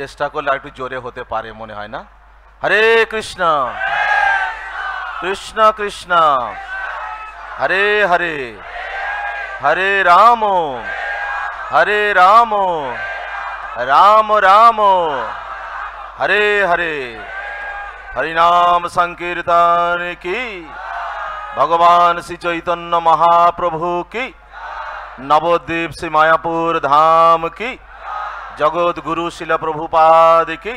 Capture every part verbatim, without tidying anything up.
চেষ্টা করলে একটু জোরে হতে পারে মনে হয় না। হরে কৃষ্ণ কৃষ্ণ কৃষ্ণ হরে হরে হরে রাম হরে রাম রাম রাম হরে হরে। হরিনাম সংকীর্তন কি, भगवान श्री चैतन्य महाप्रभु की, नवद्वीप श्री मायापुर धाम की, जगत गुरु श्रील प्रभुपाद की,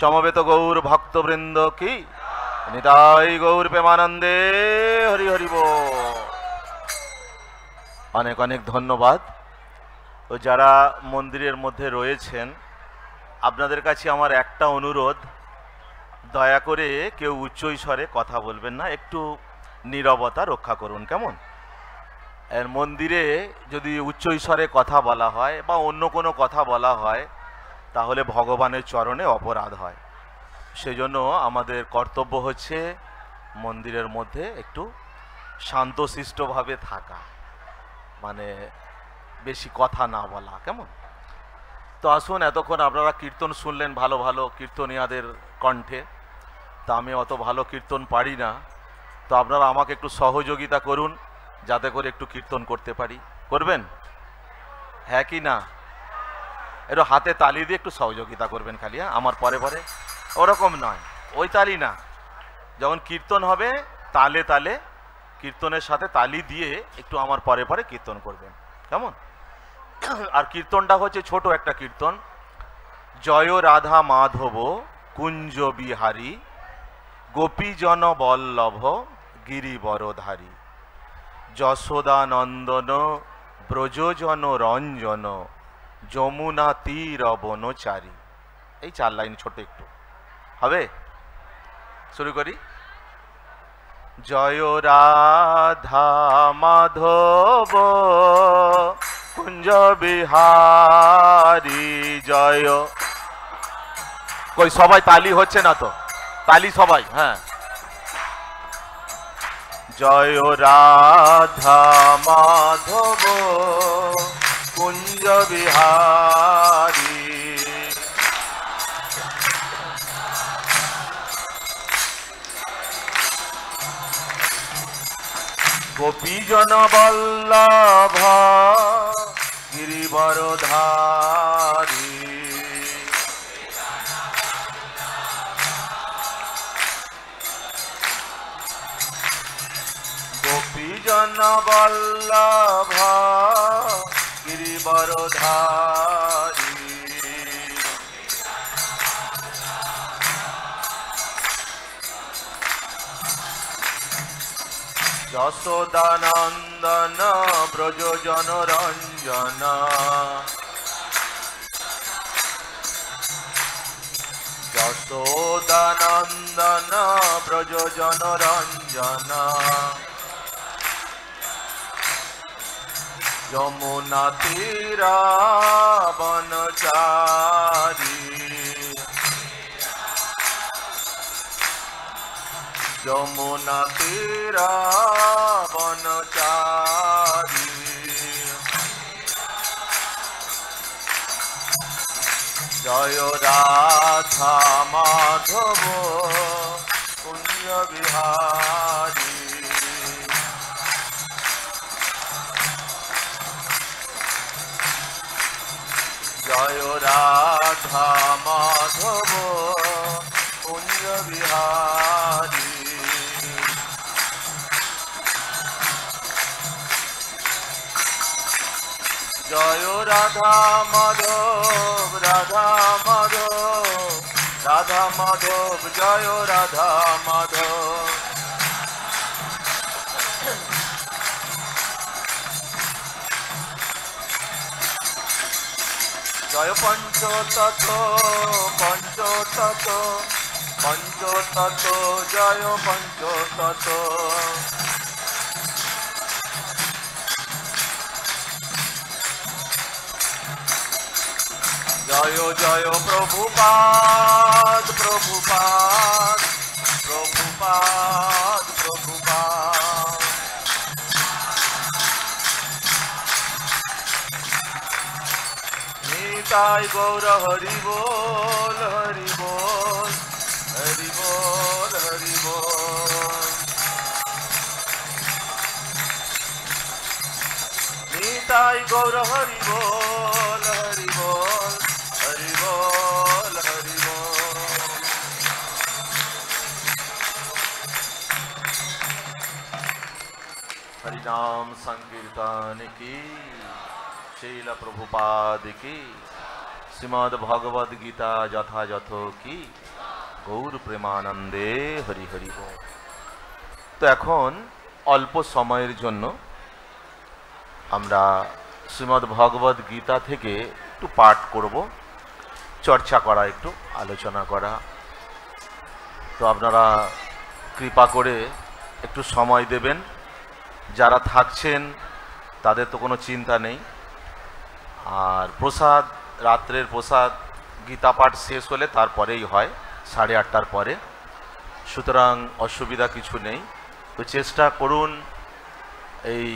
समवेत गौर भक्तवृंद की, निताई गौर प्रेमानंदे हरि हरि बोल। अनेक अनेक धन्यवाद। तो जरा मंदिर मध्य रयेछेन आपनादेर काछे आमार एकटा अनुरोध, दया करे केउ उच्च स्वरे कथा बोलबेन ना, एकटू নীরবতা রক্ষা করুন কেমন। আর মন্দিরে যদি উচ্চ ঈশ্বরে কথা বলা হয় বা অন্য কোনো কথা বলা হয় তাহলে ভগবানের চরণে অপরাধ হয়। সেজন্য আমাদের কর্তব্য হচ্ছে মন্দিরের মধ্যে একটু শান্তশিষ্টভাবে থাকা, মানে বেশি কথা না বলা কেমন। তো আসুন, এতক্ষণ আপনারা কীর্তন শুনলেন ভালো ভালো কীর্তনীয়াদের কণ্ঠে। তা আমি অত ভালো কীর্তন পারি না, তো আপনারা আমাকে একটু সহযোগিতা করুন যাতে করে একটু কীর্তন করতে পারি। করবেন হ্যাঁ কি না? একটু হাতে তালি দিয়ে একটু সহযোগিতা করবেন খালি, হ্যাঁ আমার পরে পরে, ওরকম নয় ওই তালি না। যখন কীর্তন হবে তালে তালে কীর্তনের সাথে তালি দিয়ে একটু আমার পরে পরে কীর্তন করবেন কেমন। আর কীর্তনটা হচ্ছে ছোট একটা কীর্তন, জয় রাধা মাধব কুঞ্জ বিহারী গোপীজন বল্লভ গিরিবরধারী যশোদানন্দন ব্রজজন রঞ্জন যমুনা তীর বনচারী। এই চার লাইন ছোট একটু হবে, শুরু করি। জয় রাধা মাধব কুঞ্জ বিহারী জয়। কই সবাই তালি হচ্ছে না তো? ताली सबाई हाँ। जय राधा माधव कुंज बिहारी गोपीजन बल्लभ गिरिवरधारी। गोपीजन बल्लभ गिरिवरधारी यशोदानंदन ब्रजजन रंजन यशोदानंदन ब्रजजन रंजन यमुना तीरा बनचारी यमुना तीरा बनचारी जय राधा माधव कुंज बिहारी जय राधा माधव कुंज बिहारी जय राधा माधव राधा माधव राधा माधव जय राधा माधव जय पंचतत्व पंचतत्व पंचतत्व जय पंचतत्व जय जय प्रभुपाद प्रभुपाद प्रभुपाद प्रभुपाद निताय गौर हरि बोल हरि बोल हरि बोल हरि बोल निताय गौर हरि बोल हरि बोल हरि बोल हरि बोल हरिनाम संकीर्तन की श्रील प्रभुपाद की श्रीमद् भगवद गीता यथायथो की गौर प्रेमानंदे हरि हरि बोल। तो एखन अल्प समयेर जोन्नो आमरा श्रीमद् भगवद गीता थेके एकटु पाठ करब, चर्चा करा, एकटु आलोचना करा। तो आपनारा कृपा करे एकटु समय देबेन। जारा थाकछेन तादेर तो कोनो चिंता नेई। और प्रसाद रात्रे प्रसाद गीता पाठ शेष होले तारपरेई हय साढ़े आठटार परे, सुतरां असुविधा किछु नेई। तो चेष्टा करुन एई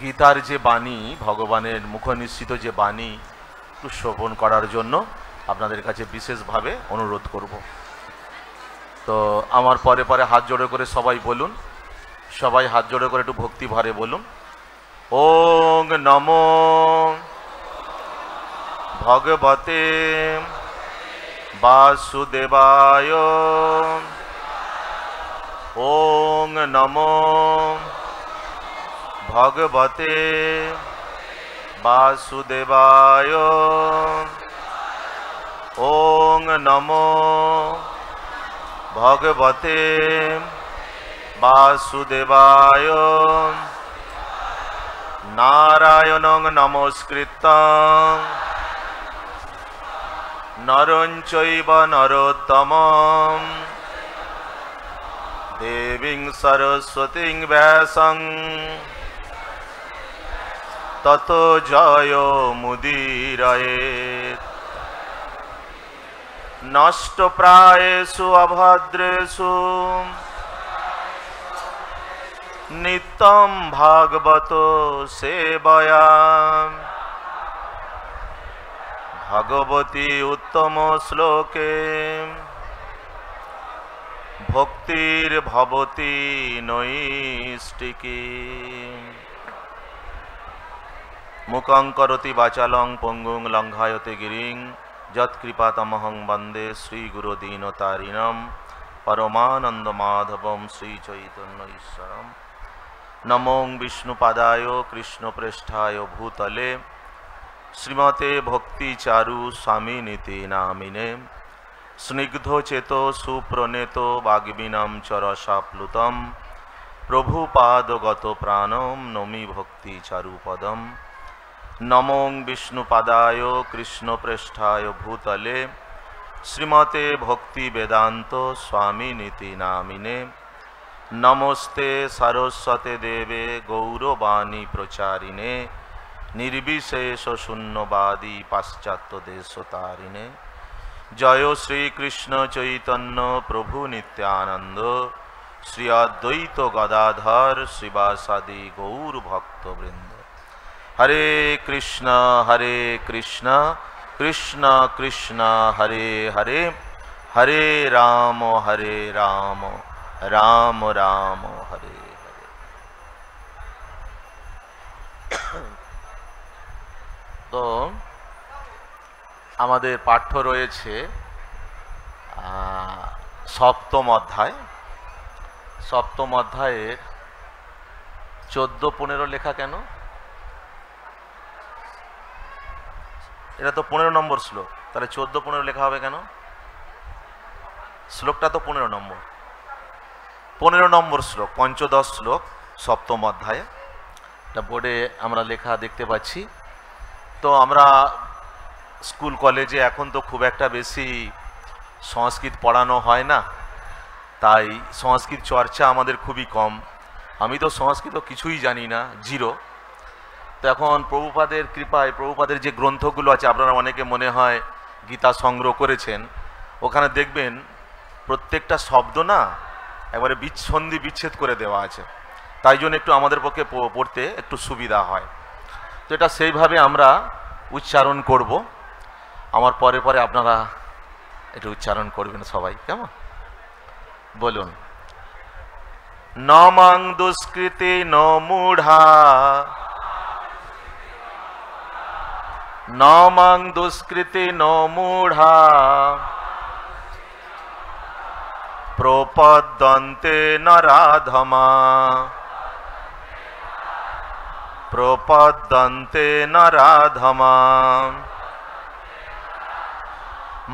गीतार जे बाणी, भगवानेर मुखनिश्चित जे बाणी एकटु श्रवण करार जोन्नो आपनादेर काछे विशेषभावे अनुरोध करब। तो आमार परे परे हाथ जोड़े करे सबाई बोलुन, सबाई हाथ जोड़े करे एकटु भक्ति भरे बोलुन, ओम नमो भगवते वासुदेवाय, ओम नमो भगवते वासुदेवाय, ओम नमो भगवते वासुदेवाय, नारायणं नमस्कृतं नरं चैव नरोत्तमं देवीं सरस्वतीं व्यासं ततो जयो मुदीरयेत्। नष्टप्रायेषु अभद्रेषु नित्यं भागवतो सेवया भगवती उत्तम श्लोके भक्तिर भवति नैष्टिकी। मुखं करोति वाचालं पंगुं लंघायते गिरिं यत्कृपातमहं वन्दे श्री गुरु दीनतारिणं परमानंद माधवं श्री चैतन्य ईश्वरं। नमो विष्णुपादाय कृष्णप्रेष्ठाय भूतले श्रीमते भक्ति चारु स्वामी नीति नामिने स्निग्धो चेतो सुप्रणेतो वाग्मिनं चरसाप्लुतं प्रभुपादगतो प्राणं नमि भक्ति चारु पदं। नमो विष्णुपादाय कृष्णप्रेष्ठाय भूतले श्रीमते भक्ति वेदांत स्वामी नीति नामिने नमस्ते सरस्वते देवे गौरवाणी प्रचारिणे निर्विशेष शून्यवादी पाश्चात्य देश तारिणे। जय श्री कृष्ण चैतन्य प्रभु नित्यानंद श्री अद्वैत गदाधर श्रीवासादि गौर भक्तवृंद। हरे कृष्ण हरे कृष्ण कृष्ण कृष्ण हरे हरे, हरे राम हरे राम राम राम हरे। तो आमादेर पाठ्य रयेछे सप्तम अध्याय। सप्तम अध्यायेर चौदो पंद्रो लेखा केन? एटा तो पंद्रो नम्बर श्लोक, ताहले चौदो पंद्रो लेखा होबे केन? श्लोकटा तो पंद्रो नम्बर, पंद्रो नम्बर श्लोक, पंचदश श्लोक सप्तम अध्याये। एटा बोर्डे आमरा लेखा देखते पाচ্ছি। तो आमरा स्कूल कलेजे एखन तो खूब एक बेशी संस्कृत पढ़ानो है ना, ताई संस्कृत चर्चा आमादेर खूबी कम। आमी तो संस्कृत तो किछुई जानी ना, जीरो। तो एखन प्रभुपादेर कृपाय प्रभुपादेर जे ग्रंथगुलो आछे आपनारा अनेके मने हय गीता संग्रह करेछेन, ओखाने देखबेन प्रत्येकटा शब्द ना एकेबारे बिच्छन्दी बिच्छेद करे देवा आछे, ताई जोन्नो एकटु आमादेर पक्षे पढ़ते एकटु सुविधा हय। तो ये से भावे आम्रा उच्चारण करब। আমার পরে পরে আপনারা এটা উচ্চারণ করবেন সবাই, কেমন? বলুন, নমাং দুষ্কৃতি নমূঢ়া, নমাং দুষ্কৃতি নমূঢ়া প্রপদ্যন্তে নরাধমা, প্রপদ্যন্তে নরাধমা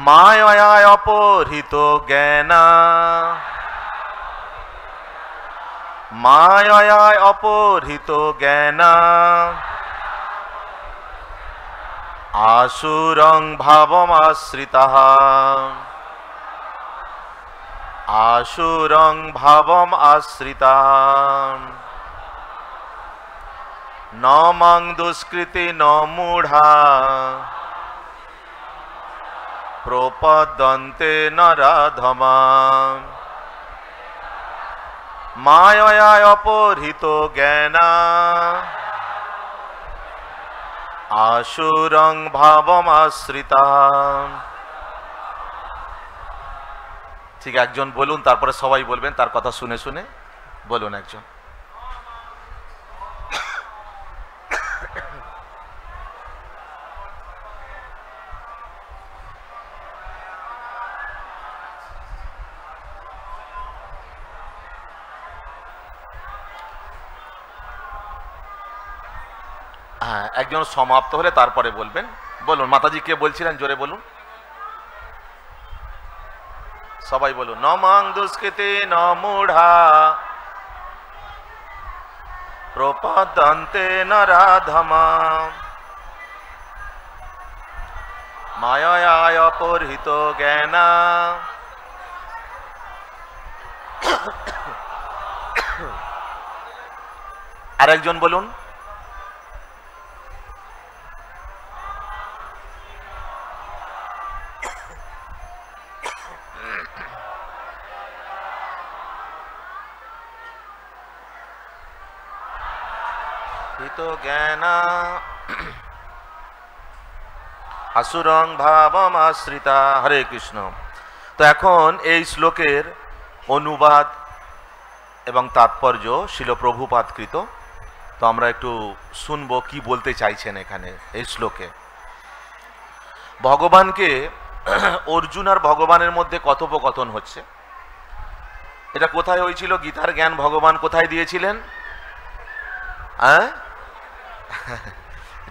মায়া অপহৃত জ্ঞানা, মায়া অপহৃত জ্ঞানা আসুরং ভাবমাশ্রিতঃ, আসুরং ভাবমাশ্রিতঃ নমাং দুষ্কৃতি নমূঢ়া প্রপদ্যন্তে নরাধমা মায়া অপহৃত জ্ঞানা আসুরং ভাবমাশ্রিতং। ঠিক একজন বলুন, তারপরে সবাই বলবেন তার কথা শুনে শুনে। বলুন একজন। হ্যাঁ, একজন সমাপ্ত হলে তারপরে বলবেন। বলুন, মাতাজি কে বলছিলেন, জোরে বলুন সবাই। বলুন, নমাং দুষ্কৃতি নমূঢ়া প্রপদ্যন্তে নরাধমা মায়া অপহৃত জ্ঞানা আরেকজন বলুন। আসুরং ভাবমাশ্রিতা। হরে কৃষ্ণ। তো এখন এই শ্লোকের অনুবাদ এবং তাৎপর্য শিল প্রভুপাদকৃত। তো আমরা একটু শুনব কি বলতে চাইছেন এখানে এই শ্লোকে। ভগবানকে অর্জুন আর ভগবানের মধ্যে কথোপকথন হচ্ছে। এটা কোথায় হয়েছিল? গীতার জ্ঞান ভগবান কোথায় দিয়েছিলেন? হ্যাঁ,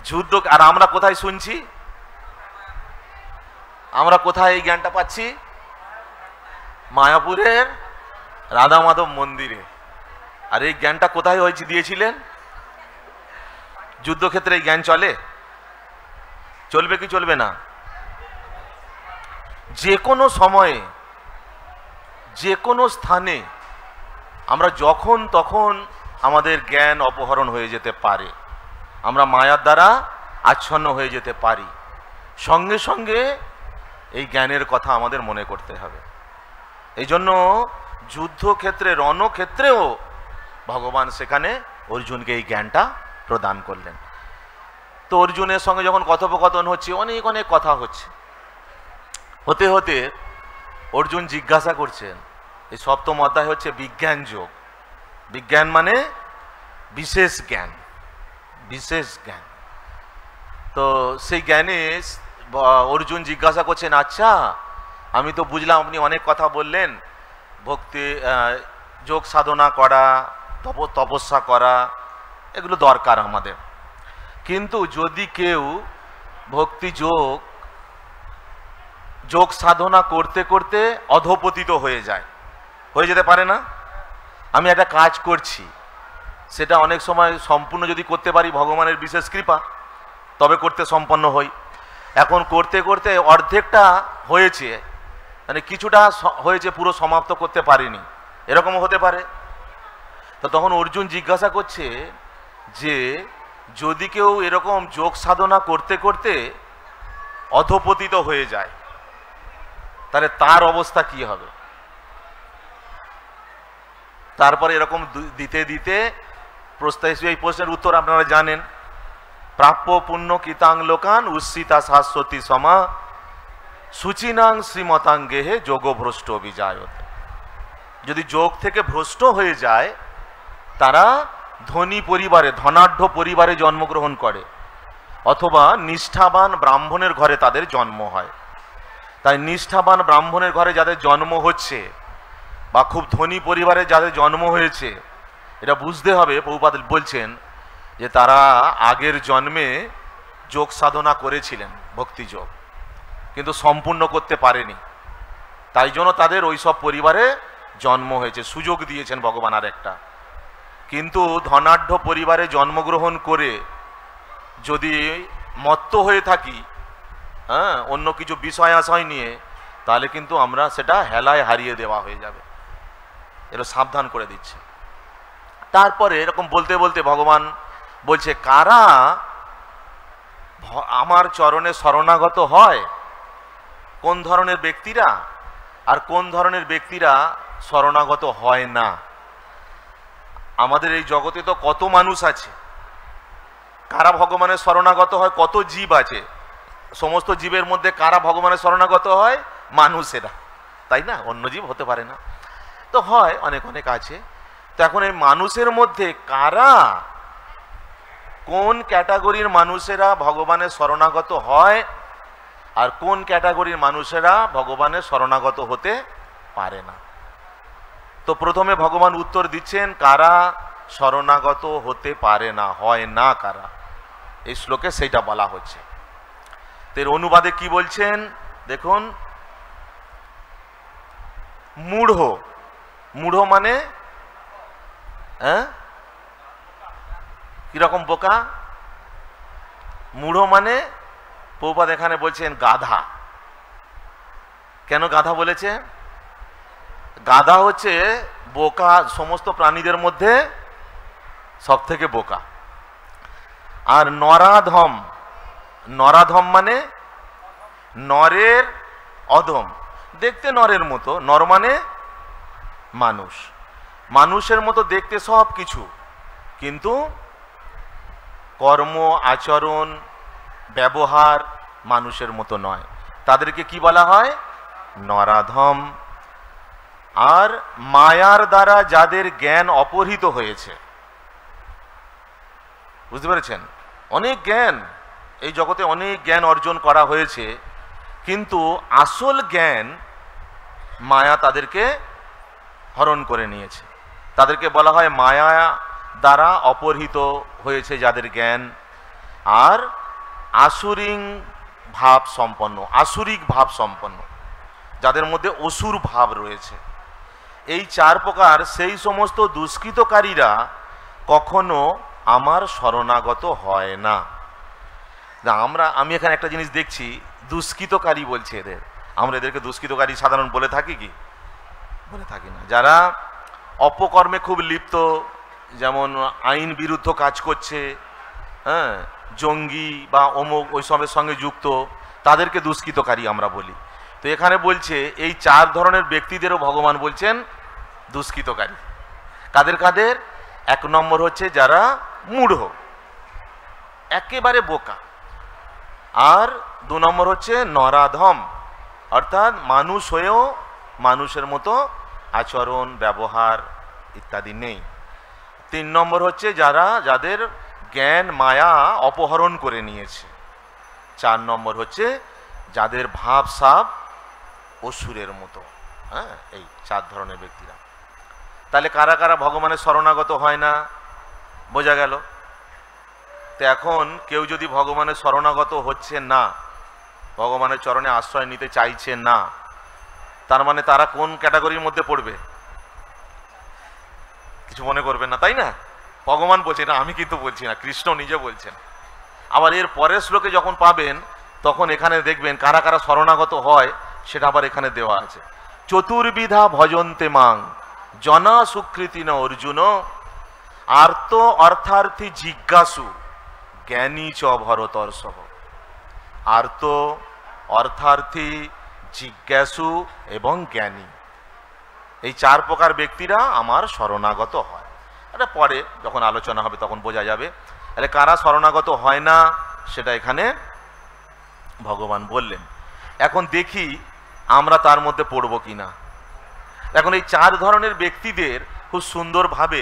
যুদ্ধ। আর আমরা কোথায় শুনছি? আমরা কোথায় এই জ্ঞানটা পাচ্ছি? মায়াপুরের রাধা মাধব মন্দিরে। আর এই জ্ঞানটা কোথায় হয়েছে দিয়েছিলেন? যুদ্ধক্ষেত্রে এই জ্ঞান চলে? চলবে কি চলবে না? যে কোনো সময়ে, যে কোনো স্থানে আমরা যখন তখন আমাদের জ্ঞান অপহরণ হয়ে যেতে পারে, আমরা মায়ার দ্বারা আচ্ছন্ন হয়ে যেতে পারি। সঙ্গে সঙ্গে এই জ্ঞানের কথা আমাদের মনে করতে হবে। এই জন্য যুদ্ধক্ষেত্রে, রণক্ষেত্রেও ভগবান সেখানে অর্জুনকে এই জ্ঞানটা প্রদান করলেন। তো অর্জুনের সঙ্গে যখন কথোপকথন হচ্ছে, অনেক অনেক কথা হচ্ছে, হতে হতে অর্জুন জিজ্ঞাসা করছেন। এই সপ্তম অধ্যায় হচ্ছে বিজ্ঞান যোগ। বিজ্ঞান মানে বিশেষ জ্ঞান, বিশেষ জ্ঞান। তো সেই জ্ঞানে অর্জুন জিজ্ঞাসা করছেন, আচ্ছা আমি তো বুঝলাম আপনি অনেক কথা বললেন, ভক্তি যোগ সাধনা করা, তপ তপস্যা করা, এগুলো দরকার আমাদের। কিন্তু যদি কেউ ভক্তি যোগ যোগ সাধনা করতে করতে অধঃপতিত হয়ে যায়, হয়ে যেতে পারে না? আমি একটা কাজ করছি, সেটা অনেক সময় সম্পূর্ণ যদি করতে পারি, ভগবানের বিশেষ কৃপা, তবে করতে সম্পন্ন হই। এখন করতে করতে অর্ধেকটা হয়েছে, মানে কিছুটা হয়েছে, পুরো সমাপ্ত করতে পারিনি, এরকম হতে পারে। তো তখন অর্জুন জিজ্ঞাসা করছে যে যদি কেউ এরকম যোগ সাধনা করতে করতে অধঃপতিত হয়ে যায়, তাহলে তার অবস্থা কি হবে? তারপরে এরকম দিতে দিতে প্রস্তাবিত এই প্রশ্নের উত্তর আপনারা জানেন। প্রাপ্য পুণ্য কৃতাং লোকান উচ্ছিতা শাশ্বতী সমা सूचीनांग श्रीमतांगे हे जोगो भ्रष्ट अभिजायत यदि जोग थेके भ्रष्ट हो जाए तारा धनी परिवारे धनाढ्य परिवारे जन्मग्रहण करे अथवा निष्ठावान ब्राह्मणेर घरे तादेर जन्म हय। ताई निष्ठावान ब्राह्मणेर घरे जादेर जन्म होच्छे बा खूब धनी परिवारे जादेर जन्म होयेछे एटा बुझते हबे प्रभुपाद बोलछेन जे तारा आगेर जन्मे जोग साधना करेछिलेन भक्ति जोग किन्तु सम्पूर्ण करते पारेनि ताई जोन्नो तादेर ओई सब परिवारे जन्म होयेछे। सुयोग दियेछेन भगवान आर एकटा किन्तु धनाढ्य परिवारे जन्मग्रहण करे যদি মত্ত হয়ে থাকি হ্যাঁ অন্য কিছু বিষয় আশয় নিয়ে তাহলে কিন্তু আমরা সেটা হেলায় হারিয়ে দেওয়া হয়ে যাবে, এটা সাবধান করে দিচ্ছে। তারপরে এরকম বলতে বলতে ভগবান বলছে কারা আমার চরণে শরণাগত হয়, কোন ধরনের ব্যক্তিরা আর কোন ধরনের ব্যক্তিরা শরণাগত হয় না। আমাদের এই জগতে তো কত মানুষ আছে, कारा भगवान शरणागत है, कत जीव आछे, समस्त जीवर मध्य कारा भगवान शरणागत है मानुषेरा, ताई ना अन्य जीव होते पारे ना, तो है अनेक अनेक आछे। तो एखोन एई मानुषेर मध्य कारा कोन कैटागरिर मानुषेरा भगवान शरणागत है और कोन कैटागरिर मानुषेरा भगवान शरणागत होते पारे ना। तो प्रथमे भगवान उत्तर दिच्छेन कारा शरणागत होते पारे ना, है ना कारा, इस श्लोके सेटा बला होच्छे। तेर अनुवादे की बोलछेन देखुन मूढ़ मूढ़ माने हैं कि रकम बोका, मूढ़ माने प्रभुपाद एखाने बोलछेन गाधा। केन गाधा बोलेछे? गाधा होच्छे बोका, समस्त प्राणीदेर मध्य सब थेके बोका। और नराधम, नराधम माने नरेर अधम, देखते नरेर मतो, नर माने मानुष, मानुषेर मतो देखते सब किछु किन्तु कर्म आचरण व्यवहार मानुषेर मतो नय, तादेरके कि बला हय नराधम। और मायार द्वारा जादेर ज्ञान अपहृत হয়েছে, বুঝতে পেরেছেন, অনেক জ্ঞান এই জগতে অনেক জ্ঞান অর্জন করা হয়েছে কিন্তু আসল জ্ঞান মায়া তাদেরকে হরণ করে নিয়েছে, তাদেরকে বলা হয় মায়া দ্বারা অপহৃত হয়েছে যাদের জ্ঞান। আর আসুরিং ভাব সম্পন্ন, আসুরিক ভাব সম্পন্ন, যাদের মধ্যে অসুর ভাব রয়েছে। এই চার প্রকার সেই সমস্ত দুষ্কৃতকারীরা কখনো আমার শরণাগত হয় না। আমরা আমি এখানে একটা জিনিস দেখছি, দুষ্কৃতকারী বলছে এদের, আমরা এদেরকে দুষ্কৃতকারী সাধারণ বলে থাকি কি? বলে থাকি না। যারা অপকর্মে খুব লিপ্ত, যেমন আইন বিরুদ্ধ কাজ করছে, হ্যাঁ জঙ্গি বা অমুক ওইসবের সঙ্গে যুক্ত, তাদেরকে দুষ্কৃতকারী আমরা বলি। তো এখানে বলছে এই চার ধরনের ব্যক্তিদেরও ভগবান বলছেন দুষ্কৃতকারী। কাদের কাদের? এক নম্বর হচ্ছে যারা মূঢ়, একেবারে বোকা। আর দু নম্বর হচ্ছে নরাধম, অর্থাৎ মানুষ হয়েও মানুষের মতো আচরণ ব্যবহার ইত্যাদি নেই। তিন নম্বর হচ্ছে যারা যাদের জ্ঞান মায়া অপহরণ করে নিয়েছে। চার নম্বর হচ্ছে যাদের ভাব সাব অসুরের মতো। হ্যাঁ, এই চার ধরনের ব্যক্তিরা। তাহলে কারা কারা ভগবানের শরণাগত হয় না বোঝা গেল। তো এখন কেউ যদি ভগবানের শরণাগত হচ্ছে না, ভগবানের চরণে আশ্রয় নিতে চাইছে না, তার মানে তারা কোন ক্যাটাগরির মধ্যে পড়বে? কিছু মনে করবেন না, তাই না? ভগবান বলছে না, আমি কিন্তু বলছি না, কৃষ্ণ নিজে বলছেন। আবার এর পরের শ্লোকে যখন পাবেন তখন এখানে দেখবেন কারা কারা শরণাগত হয় সেটা আবার এখানে দেওয়া আছে। চতুর্বিধা ভজন্তে মাং জনা সুকৃতি ন অর্জুন আর্ত অর্থার্থী জিজ্ঞাসু জ্ঞানী চ ভরতর্ষভ। আর্ত অর্থার্থী জিজ্ঞাসু এবং জ্ঞানী, এই চার প্রকার ব্যক্তিরা আমার শরণাগত হয়। এটা পরে যখন আলোচনা হবে তখন বোঝা যাবে। তাহলে কারা শরণাগত হয় না সেটা এখানে ভগবান বললেন। এখন দেখি আমরা তার মধ্যে পড়ব কিনা। এখন এই চার ধরনের ব্যক্তিদের খুব সুন্দরভাবে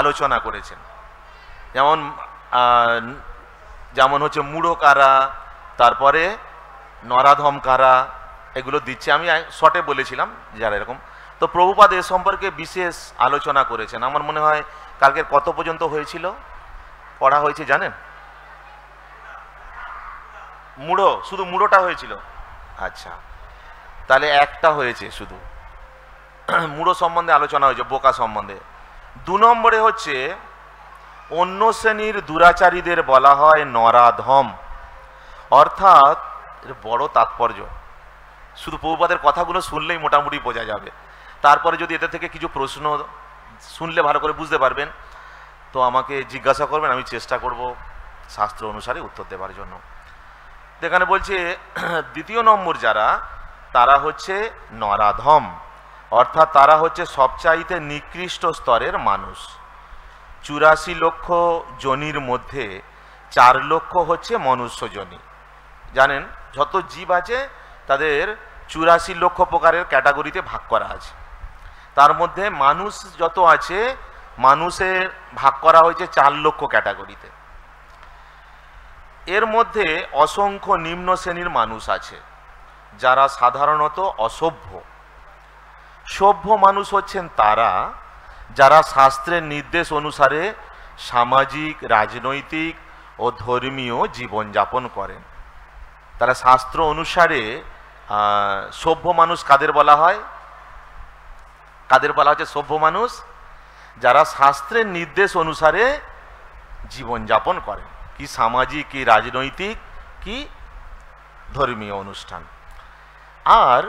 আলোচনা করেছেন। যেমন যেমন হচ্ছে মূঢ় কারা, তারপরে নরাধম কারা, এগুলো দিচ্ছে। আমি শর্টে বলেছিলাম যারা এরকম। তো প্রভুপাদ এ সম্পর্কে বিশেষ আলোচনা করেছেন। আমার মনে হয় কালকের কত পর্যন্ত হয়েছিল পড়া হয়েছে জানেন? মুড়ো, শুধু মুড়োটা হয়েছিল। আচ্ছা, তাহলে একটা হয়েছে শুধু মুড়ো সম্বন্ধে আলোচনা হয়েছে, বোকা সম্বন্ধে। দু নম্বরে হচ্ছে অন্য শ্রেণীর দুরাচারীদের বলা হয় নরাধম, অর্থাৎ এর বড় তাৎপর্য। শুধু প্রভুপাদের কথাগুলো শুনলেই মোটামুটি বোঝা যাবে। তারপরে যদি এদের থেকে কিছু প্রশ্ন শুনলে ভালো করে বুঝতে পারবেন, তো আমাকে জিজ্ঞাসা করবেন, আমি চেষ্টা করব শাস্ত্র অনুসারে উত্তর দেওয়ার জন্য। এখানে বলছে দ্বিতীয় নম্বর যারা, তারা হচ্ছে নরাধম, অর্থাৎ তারা হচ্ছে সবচাইতে নিকৃষ্ট স্তরের মানুষ। চুরাশি লক্ষ জনির মধ্যে চার লক্ষ হচ্ছে মনুষ্য জনি। জানেন যত জীব আছে তাদের চুরাশি লক্ষ প্রকারের ক্যাটাগরিতে ভাগ করা আছে। তার মধ্যে মানুষ যত আছে, মানুষের ভাগ করা হয়েছে চার লক্ষ ক্যাটাগরিতে। এর মধ্যে অসংখ্য নিম্ন শ্রেণীর মানুষ আছে যারা সাধারণত অসভ্য। সভ্য মানুষ হচ্ছেন তারা যারা শাস্ত্রের নির্দেশ অনুসারে সামাজিক, রাজনৈতিক ও ধর্মীয় জীবনযাপন করেন। তারা শাস্ত্র অনুসারে সভ্য মানুষ কাদের বলা হয়? কাদের বলা হচ্ছে সভ্য মানুষ? যারা শাস্ত্রের নির্দেশ অনুসারে জীবনযাপন করেন, কি সামাজিক, কি রাজনৈতিক, কি ধর্মীয় অনুষ্ঠান। আর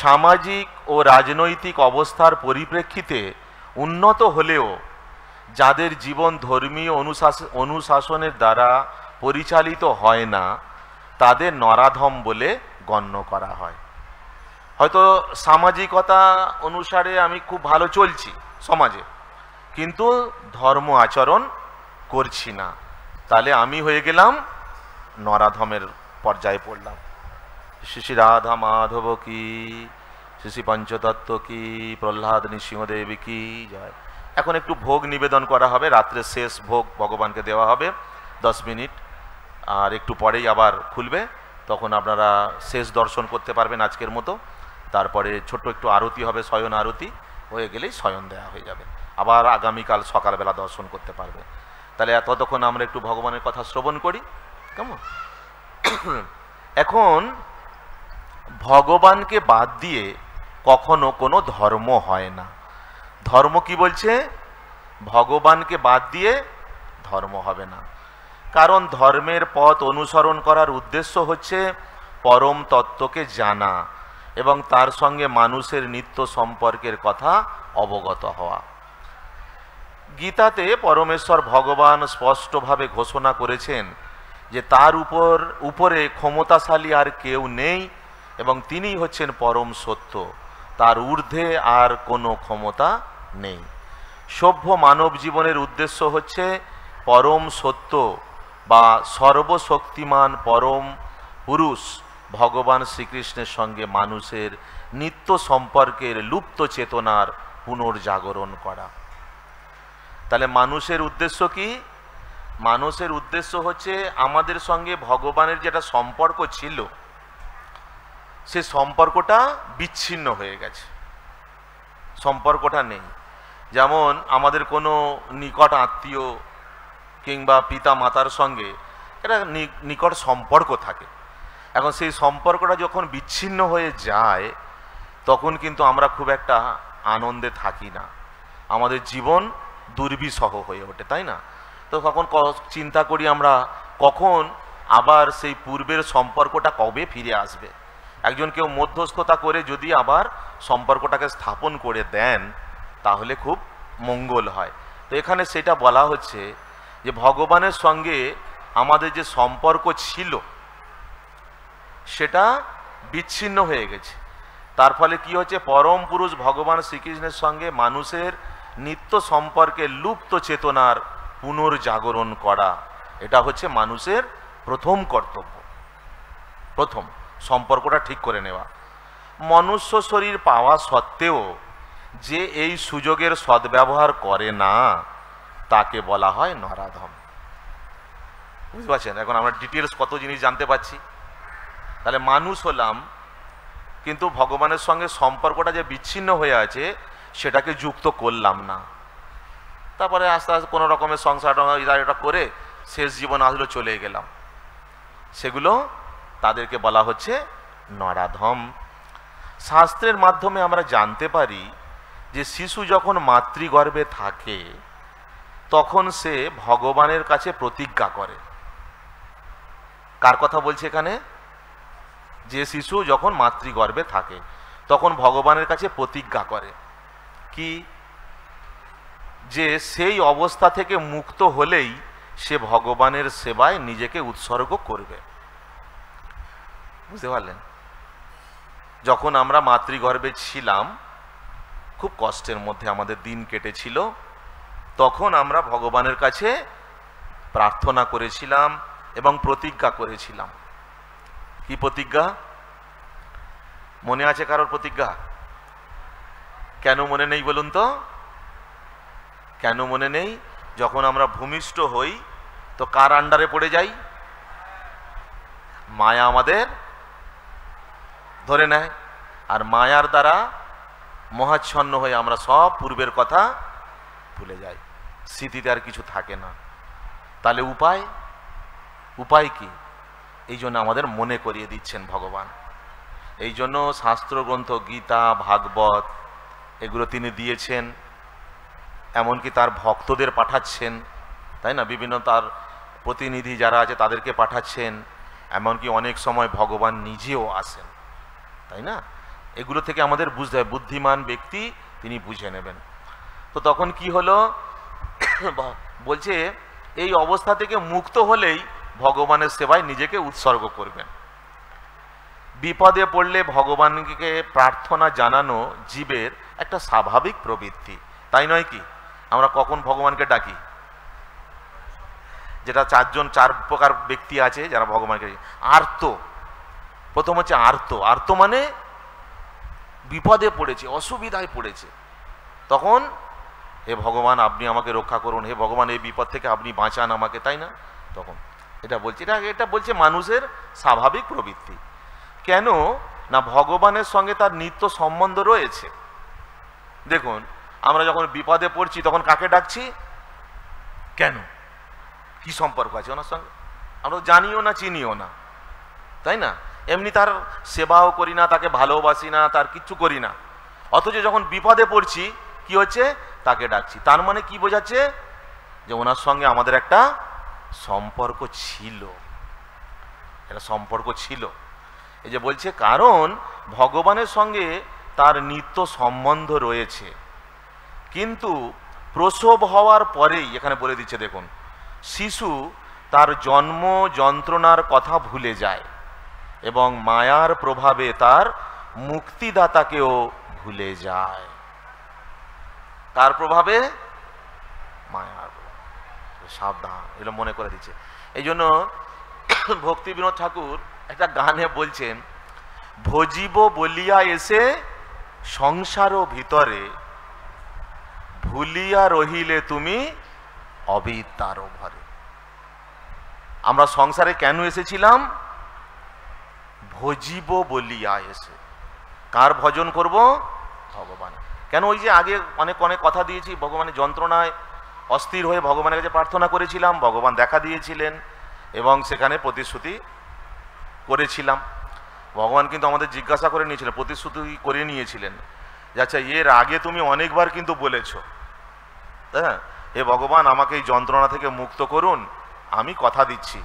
সামাজিক ও রাজনৈতিক অবস্থার পরিপ্রেক্ষিতে উন্নত হলেও যাদের জীবন ধর্মীয় অনুশাসন অনুশাসনের দ্বারা পরিচালিত হয় না, তাদের নরাধম বলে গণ্য করা হয়। হয়তো সামাজিকতা অনুসারে আমি খুব ভালো চলছি সমাজে, কিন্তু ধর্ম আচরণ করছি না, তাহলে আমি হয়ে গেলাম নরাধমের পর্যায়ে পড়লাম। শ্রী শ্রী রাধা মাধব কি, শ্রী শ্রী পঞ্চতত্ত্ব কি, প্রহ্লাদ নৃসিংহদেবী কি জয়। এখন একটু ভোগ নিবেদন করা হবে, রাত্রে শেষ ভোগ ভগবানকে দেওয়া হবে দশ মিনিট, আর একটু পরেই আবার খুলবে, তখন আপনারা শেষ দর্শন করতে পারবেন আজকের মতো। তারপরে ছোট্ট একটু আরতি হবে, শয়ন আরতি হয়ে গেলেই শয়ন দেওয়া হয়ে যাবে, আবার আগামীকাল সকালবেলা দর্শন করতে পারবে। তাহলে ততক্ষণ আমরা একটু ভগবানের কথা শ্রবণ করি, কেমন? এখন ভগবানকে বাদ দিয়ে কখনো কোনো ধর্ম হয় না। ধর্ম কি বলছে? ভগবানকে বাদ দিয়ে ধর্ম হবে না। কারণ ধর্মের পথ অনুসরণ করার উদ্দেশ্য হচ্ছে পরম তত্ত্বকে জানা এবং তার সঙ্গে মানুষের নিত্য সম্পর্কের কথা অবগত হওয়া। গীতাতে পরমেশ্বর ভগবান স্পষ্টভাবে ঘোষণা করেছেন যে তার উপর উপরে ক্ষমতাশালী আর কেউ নেই এবং তিনি হচ্ছেন পরম সত্য, তার ঊর্ধ্বে আর কোনো ক্ষমতা নেই। সভ্য মানব জীবনের উদ্দেশ্য হচ্ছে পরম সত্য বা সর্বশক্তিমান পরম পুরুষ ভগবান শ্রীকৃষ্ণের সঙ্গে মানুষের নিত্য সম্পর্কের লুপ্ত চেতনার পুনর্জাগরণ করা। তাহলে মানুষের উদ্দেশ্য কি? মানুষের উদ্দেশ্য হচ্ছে আমাদের সঙ্গে ভগবানের যেটা সম্পর্ক ছিল, সে সম্পর্কটা বিচ্ছিন্ন হয়ে গেছে, সম্পর্কটা নেই। যেমন আমাদের কোনো নিকট আত্মীয় কিংবা পিতা মাতার সঙ্গে এটা নিকট সম্পর্ক থাকে। এখন সেই সম্পর্কটা যখন বিচ্ছিন্ন হয়ে যায়, তখন কিন্তু আমরা খুব একটা আনন্দে থাকি না, আমাদের জীবন দুর্বিষহ হয়ে ওঠে, তাই না? তো তখন চিন্তা করি আমরা কখন আবার সেই পূর্বের সম্পর্কটা কবে ফিরে আসবে। একজন কেউ মধ্যস্থতা করে যদি আবার সম্পর্কটাকে স্থাপন করে দেন, তাহলে খুব মঙ্গল হয়। তো এখানে সেটা বলা হচ্ছে যে ভগবানের সঙ্গে আমাদের যে সম্পর্ক ছিল সেটা বিচ্ছিন্ন হয়ে গেছে। তার ফলে কি হচ্ছে? পরম পুরুষ ভগবান শ্রীকৃষ্ণের সঙ্গে মানুষের নিত্য সম্পর্কে লুপ্ত চেতনার পুনর্জাগরণ করা, এটা হচ্ছে মানুষের প্রথম কর্তব্য। প্রথম सम्पर्कटा ठीक करे नेवा मनुष्य शरीर पावा सत्त्वेओ जे एई सुयोगेर सद्व्यवहार करे ना ताके बला हय नराधम। बुझते पारছেন এখন আমরা ডিটেইলস কত জিনিস জানতে পাচ্ছি। তাহলে মানুষ হলাম কিন্তু ভগবানের সঙ্গে সম্পর্কটা যে বিচ্ছিন্ন হয়ে আছে সেটাকে যুক্ত করলাম না। তারপরে আস্তে আস্তে কোনো রকমের সংসারটা এটা করে শেষ জীবন আসলো চলে গেলাম, সেগুলো তাদেরকে বলা হচ্ছে নরাধম। শাস্ত্রের মাধ্যমে আমরা জানতে পারি যে শিশু যখন মাতৃগর্ভে থাকে তখন সে ভগবানের কাছে প্রতিজ্ঞা করে। কার কথা বলছে এখানে? যে শিশু যখন মাতৃগর্ভে থাকে তখন ভগবানের কাছে প্রতিজ্ঞা করে কি যে সেই অবস্থা থেকে মুক্ত হলেই সে ভগবানের সেবায় নিজেকে উৎসর্গ করবে। বুঝতে পারলেন? যখন আমরা মাতৃগর্ভে ছিলাম খুব কষ্টের মধ্যে আমাদের দিন কেটেছিল, তখন আমরা ভগবানের কাছে প্রার্থনা করেছিলাম এবং প্রতিজ্ঞা করেছিলাম। কি প্রতিজ্ঞা মনে আছে কারোর? প্রতিজ্ঞা কেন মনে নেই বলুন তো, কেন মনে নেই? যখন আমরা ভূমিষ্ঠ হই তো কার আন্ডারে পড়ে যাই? মায়া আমাদের ধরে নেয়, আর মায়ার দ্বারা মহাচ্ছন্ন হয়ে আমরা সব পূর্বের কথা ভুলে যাই, স্মৃতিতে আর কিছু থাকে না। তাহলে উপায় উপায় কি? এই জন্য আমাদের মনে করিয়ে দিচ্ছেন ভগবান। এই জন্য শাস্ত্রগ্রন্থ গীতা ভাগবত এগুলো তিনি দিয়েছেন, এমনকি তার ভক্তদের পাঠাচ্ছেন, তাই না? বিভিন্ন তার প্রতিনিধি যারা আছে তাদেরকে পাঠাচ্ছেন, এমনকি অনেক সময় ভগবান নিজেও আসেন, তাই না? এগুলো থেকে আমাদের বুঝতে হয়, বুদ্ধিমান ব্যক্তি তিনি বুঝে নেবেন। তো তখন কি হলো? বলছে এই অবস্থা থেকে মুক্ত হলেই ভগবানের সেবায় নিজেকে উৎসর্গ করবেন। বিপদে পড়লে ভগবানকে প্রার্থনা জানানো জীবের একটা স্বাভাবিক প্রবৃত্তি, তাই নয় কি? আমরা কখন ভগবানকে ডাকি? যেটা চারজন চার প্রকার ব্যক্তি আছে যারা ভগবানকে আর্ত। প্রথম হচ্ছে আর্ত। আর্ত মানে বিপদে পড়েছে, অসুবিধায় পড়েছে, তখন হে ভগবান আপনি আমাকে রক্ষা করুন, হে ভগবান এই বিপদ থেকে আপনি বাঁচান আমাকে, তাই না? তখন এটা বলছে, এটা এটা বলছে মানুষের স্বাভাবিক প্রবৃত্তি। কেন না ভগবানের সঙ্গে তার নিত্য সম্বন্ধ রয়েছে। দেখুন আমরা যখন বিপদে পড়ছি তখন কাকে ডাকছি? কেন? কি সম্পর্ক আছে ওনার সঙ্গে? আমরা জানিও না, চিনিও না, তাই না? এমনি তার সেবাও করি না, তাকে ভালোবাসি না, তার কিচ্ছু করি না, অথচ যখন বিপদে পড়ছি কি হচ্ছে? তাকে ডাকছি। তার মানে কি বোঝাচ্ছে? যে ওনার সঙ্গে আমাদের একটা সম্পর্ক ছিল, এটা সম্পর্ক ছিল। এই যে বলছে কারণ ভগবানের সঙ্গে তার নিত্য সম্বন্ধ রয়েছে, কিন্তু প্রসব হওয়ার পরেই এখানে বলে দিচ্ছে দেখুন, শিশু তার জন্ম যন্ত্রণার কথা ভুলে যায় এবং মায়ার প্রভাবে তার মুক্তিদাতাকেও ভুলে যায়। তার প্রভাবে মায়ার সাবধান, এগুলো মনে করে দিচ্ছে। এই জন্য ভক্তি বিনোদ ঠাকুর একটা গানে বলছেন, ভজিব বলিয়া এসে সংসারও ভিতরে ভুলিয়া রহিলে তুমি অবিদ্যার ভরে। আমরা সংসারে কেন এসেছিলাম? ভজিব বলিয়া এসে। কার ভজন করব? ভগবান। কেন? ওই যে আগে অনেক অনেক কথা দিয়েছি, ভগবানের যন্ত্রণায় অস্থির হয়ে ভগবানের কাছে প্রার্থনা করেছিলাম, ভগবান দেখা দিয়েছিলেন এবং সেখানে প্রতিশ্রুতি করেছিলাম। ভগবান কিন্তু আমাদের জিজ্ঞাসা করে নিয়েছিলেন, প্রতিশ্রুতি করে নিয়েছিলেন, আচ্ছা এর আগে তুমি অনেকবার কিন্তু বলেছ, হ্যাঁ এ ভগবান আমাকে এই যন্ত্রণা থেকে মুক্ত করুন, আমি কথা দিচ্ছি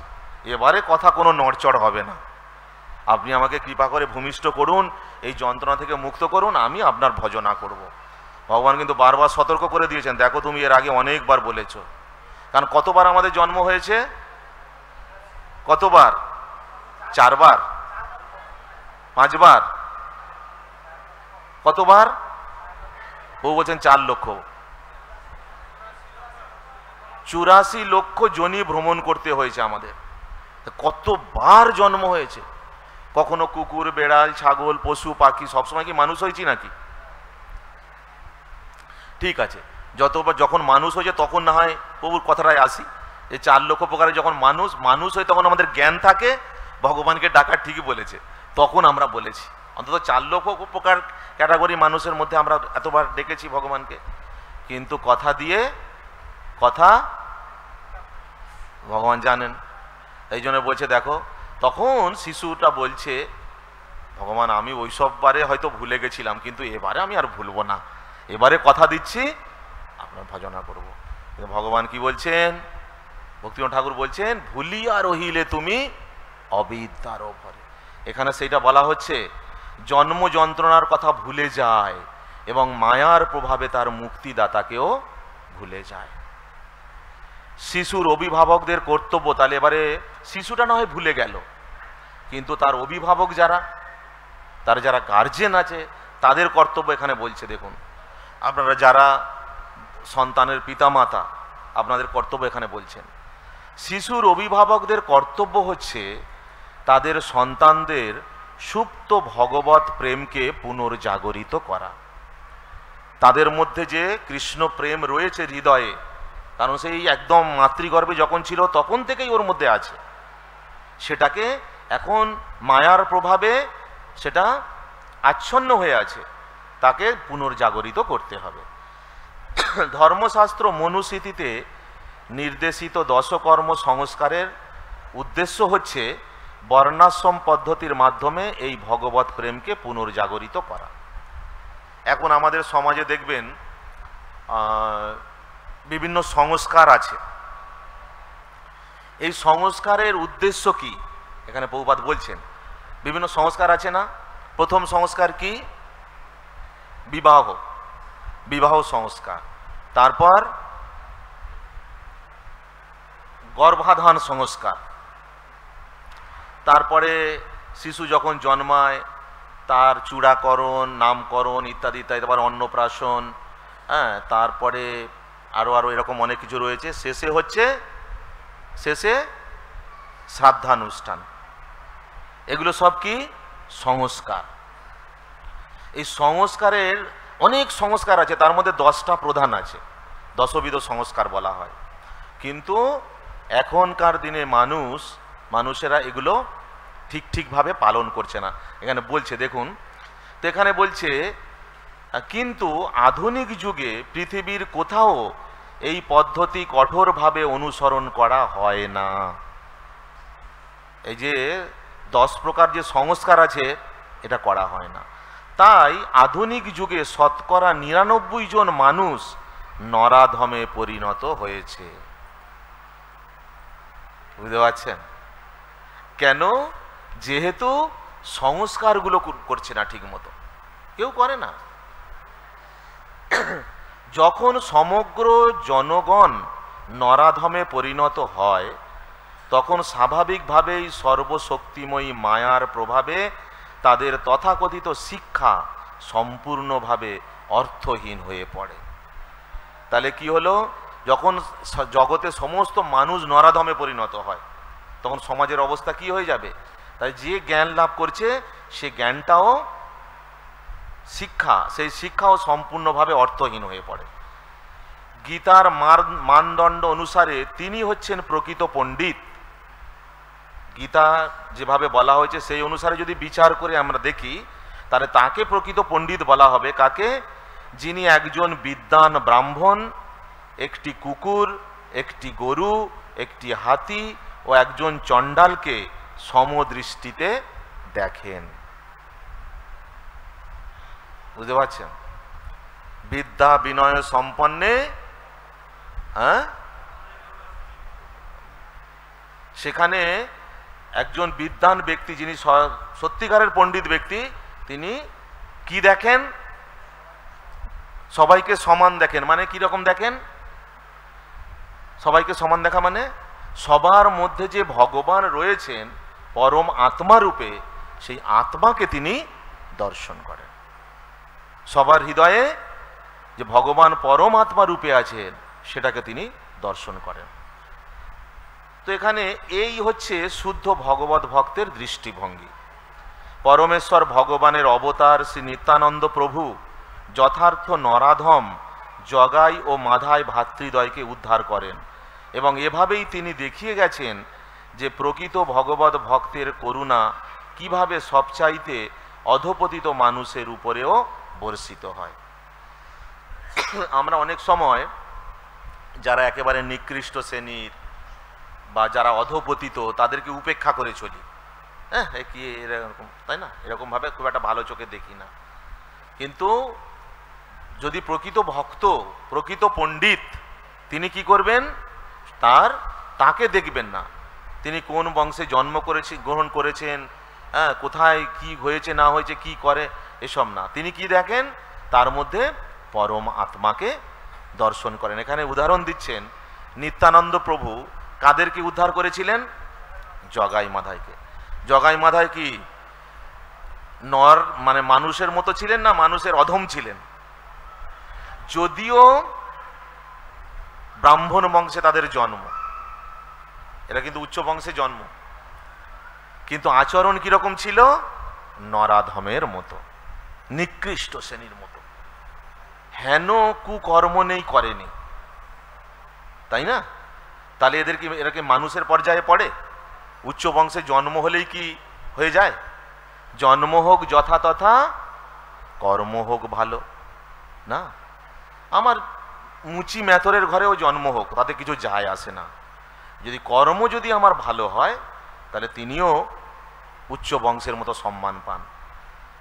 এবারে কথা কোনো নড়চড় হবে না, আপনি আমাকে কৃপা করে ভূমিষ্ঠ করুন, এই যন্ত্রণা থেকে মুক্ত করুন, আমি আপনার ভজনা করব। ভগবান কিন্তু বারবার সতর্ক করে দিয়েছেন, দেখো তুমি এর আগে অনেকবার বলেছ। কারণ কতবার আমাদের জন্ম হয়েছে? কতবার? চারবার? পাঁচবার? কতবার? ও বলছেন চার লক্ষ চুরাশি লক্ষ জনি ভ্রমণ করতে হয়েছে আমাদের। কতবার জন্ম হয়েছে! कखनो कुकुर बेड़ाल छागल पशु पाखी सब समय कि मानुष होइछि नाकि ठीक आछे जतोबार जखन मानुष होय तखन ना हय प्रभुर कथाटाय आसि ये चार लक्ष प्रकारे जखन मानुष मानुष होय तखन आमादेर ज्ञान थाके भगवानके डाका ठीकई बोलेछे तखन आमरा बोलेछि अंतत चार लक्ष प्रकार कैटागरि मानुषेर मध्ये आमरा एतबार डेकेछि भगवानके किन्तु कथा दिए कथा भगवान जानेन ताई जोन्नो बोलछे देखो तखन शिशुटा बोलछे भगवान आमी ओई सब बारे हयतो भूले गेछिलाम किन्तु एबारे आमी आर भूलबो ना एबारे कथा दिच्छी आपनार भजना करबो किन्तु भगवान कि बोलछेन भक्तिवेदांत ठाकुर बोलछेन भूलिया रहिले तुमी अविद्यार भरे एखाने सेटा बला हच्छे जन्म यंत्रणार कथा भूले जाय एवं मायार प्रभावे तार मुक्तिदाताकेओ भूले जाय शिशुर अभिभावकदेर कर्तव्य ताहले एबारे शिशुटा ना हय भूले गेल किन्तु तार अभिभावक जारा तार जारा गार्जियन आछे तादेर कर्तव्य एखाने बोलछे देखुन आपनारा जारा सन्तानेर पितामाता आपनादेर कर्तव्य एखाने बोलछेन शिशुर अभिभावकदेर कर्तव्य हच्छे तादेर सन्तानदेर सुप्त भगवत प्रेमके पुनर्जागरित करा तादेर मध्ये जे कृष्ण प्रेम रयेछे हृदये कारण से एकदम मातृगर्भे जखन छिलो तखन थेकेई ओर मध्ये आछे सेटाके एखन मायार प्रभावे सेटा आच्छन्न हये आछे ताके पुनर्जागरित करते हबे धर्मशास्त्र मनुस्मृतिते निर्देशित दश कर्म संस्कारेर उद्देश्य हच्छे वर्णाश्रम पद्धतिर माध्यमे एई भगवत प्रेमके पुनर्जागरित करा एखन आमादेर समाजे देखबेन विभिन्न संस्कार आछे एई संस्कारेर उद्देश्य कि एखाने प्रभुपाद बोलछेन विभिन्न संस्कार आछे ना प्रथम संस्कार कि विवाह विवाह संस्कार तारपर गर्भाधान संस्कार तारपरे शिशु जखन जन्माय तार चूड़ाकरण नामकरण इत्यादि इत्यादि तारपर अन्नप्राशन हाँ तारपरे आरो आरो एरकम अनेक किछु रयेछे शेषे हच्छे शेषे श्राद्धानुष्ठान एगुलो सब कि संस्कार संस्कारेर अनेक संस्कार आछे तार मध्ये दशटा प्रधान आछे दशविध संस्कार बला हय किन्तु एखनकार दिने मानुष मानुषेरा एगुलो ठीक ठीक भावे पालन करछे ना एखाने बोलछे देखुन तो एखाने बोलछे किन्तु आधुनिक जुगे पृथिवीर कोथाओ एई पद्धति कठोर भावे अनुसरण करा हय ना एई जे दस प्रकार जे संस्कार आछे एटा करा हय ना ताई आधुनिक जुगे शतकरा निरानब्बई जन मानुष नराधमे परिणत हयेछे बुझते पारছেন কেন जेहेतु संस्कारगुलो करছে ना ठीक मतो केउ करे ना जखन समग्र जनगण नराधमे परिणत हय तखन स्वाभाविकभावेई सर्वशक्तिमयी मायार प्रभावे तादेर तथाकथित शिक्षा सम्पूर्णभावे अर्थहीन हये पड़े ताहले कि हलो जखन जगते समस्त मानुष नराधमे परिणत हय तखन समाजेर अवस्था कि हये जाबे ताई जे ज्ञान लाभ करछे से ज्ञानटाओ शिक्षा से शिक्षाओ सम्पूर्ण भावे अर्थहीन हये पड़े गीतार मानदंड अनुसारे तिनी हच्छेन प्रकृत पंडित गीता जेभावे बला हयेछे सेई अनुसारे यदि विचार करे आमरा देखी ताहले ताके प्रकृत पंडित बला हबे काके जिनी एकजन विद्वान ब्राह्मण एकटी कुकुर एकटी गरु एकटी हाथी ओ एकजन चंडाल के समदृष्टिते देखेन बुझते पारছেন विद्या विनय सम्पन्ने सेखाने एकजन विद्वान व्यक्ति जिनि सत्यिकारेर पंडित व्यक्ति तिनि कि देखेन सबाईके समान देखेन माने कि रकम देखेन सबाईके समान देखा माने सबार मध्य जे भगवान रयेछेन परम आत्मा रूपे सेई आत्माके तिनि दर्शन करेन सबार हृदये जे भगवान परमात्मा रूपे आछेन सेटाके तिनि दर्शन करें तो एखाने एई हच्छे शुद्ध भगवत भक्तेर दृष्टिभंगी परमेश्वर भगवानेर अवतार श्री नित्यानंद प्रभु यथार्थ नराधम जगाई और माधाय भातृद्वय के उद्धार करें एवं एभावेई तिनी देखिए गेछेन जे प्रकृत भगवत भक्तेर करुणा किभाबे सबचाइते अधोपतित मानुषेर उपरेओ बर्षित हय। आमरा अनेक समय जारा एकेबारे निकृष्ट श्रेणीर बा जारा अधोपतित तादेरके उपेक्षा करे चली। हाँ कि एरकम ताई ना एरकम भावे खूब एक भालो चोखे देखी ना, किन्तु यदि प्रकृत भक्त प्रकृत पंडित तिनी कि करबेन तार ताके देखबेन ना तिनी कोन वंशे जन्म करेछे ग्रहण करेछेन कोथाय कि होयेछे ना होयेछे कि करे एसब ना, तिनी कि देखेन तार मध्ये परम आत्मा के दर्शन करें। एखाने उदाहरण दिच्छेन नित्यानंद प्रभु कादेरके उद्धार करेछिलेन जगाई माधायके। जगाई माधाय कि नर माने मानुषेर मतो छिलेन ना मानुषेर अधम छिलेन, जदिओ ब्राह्मण वंशे तादेर जन्म एरा किन्तु उच्च वंशे जन्म, किन्तु आचरण कि रकम छिलो नराधमेर मतो निकृष्ट श्रेणीर मतो, हेन कुकर्म नेई करेनि ताई ना। ताहले एदेर कि एरा कि मानुषेर पर्याये पड़े? उच्च वंशे जन्म होले कि हो जाए? जन्म होक यथा तथा कर्म होक भालो ना, आमार मुची मेथरेर घरेओ जन्म होक ताते किछु जाय आसे ना, यदि कर्म यदि आमार भालो हय ताहले तिनिओ उच्च वंशेर मतो सम्मान पान।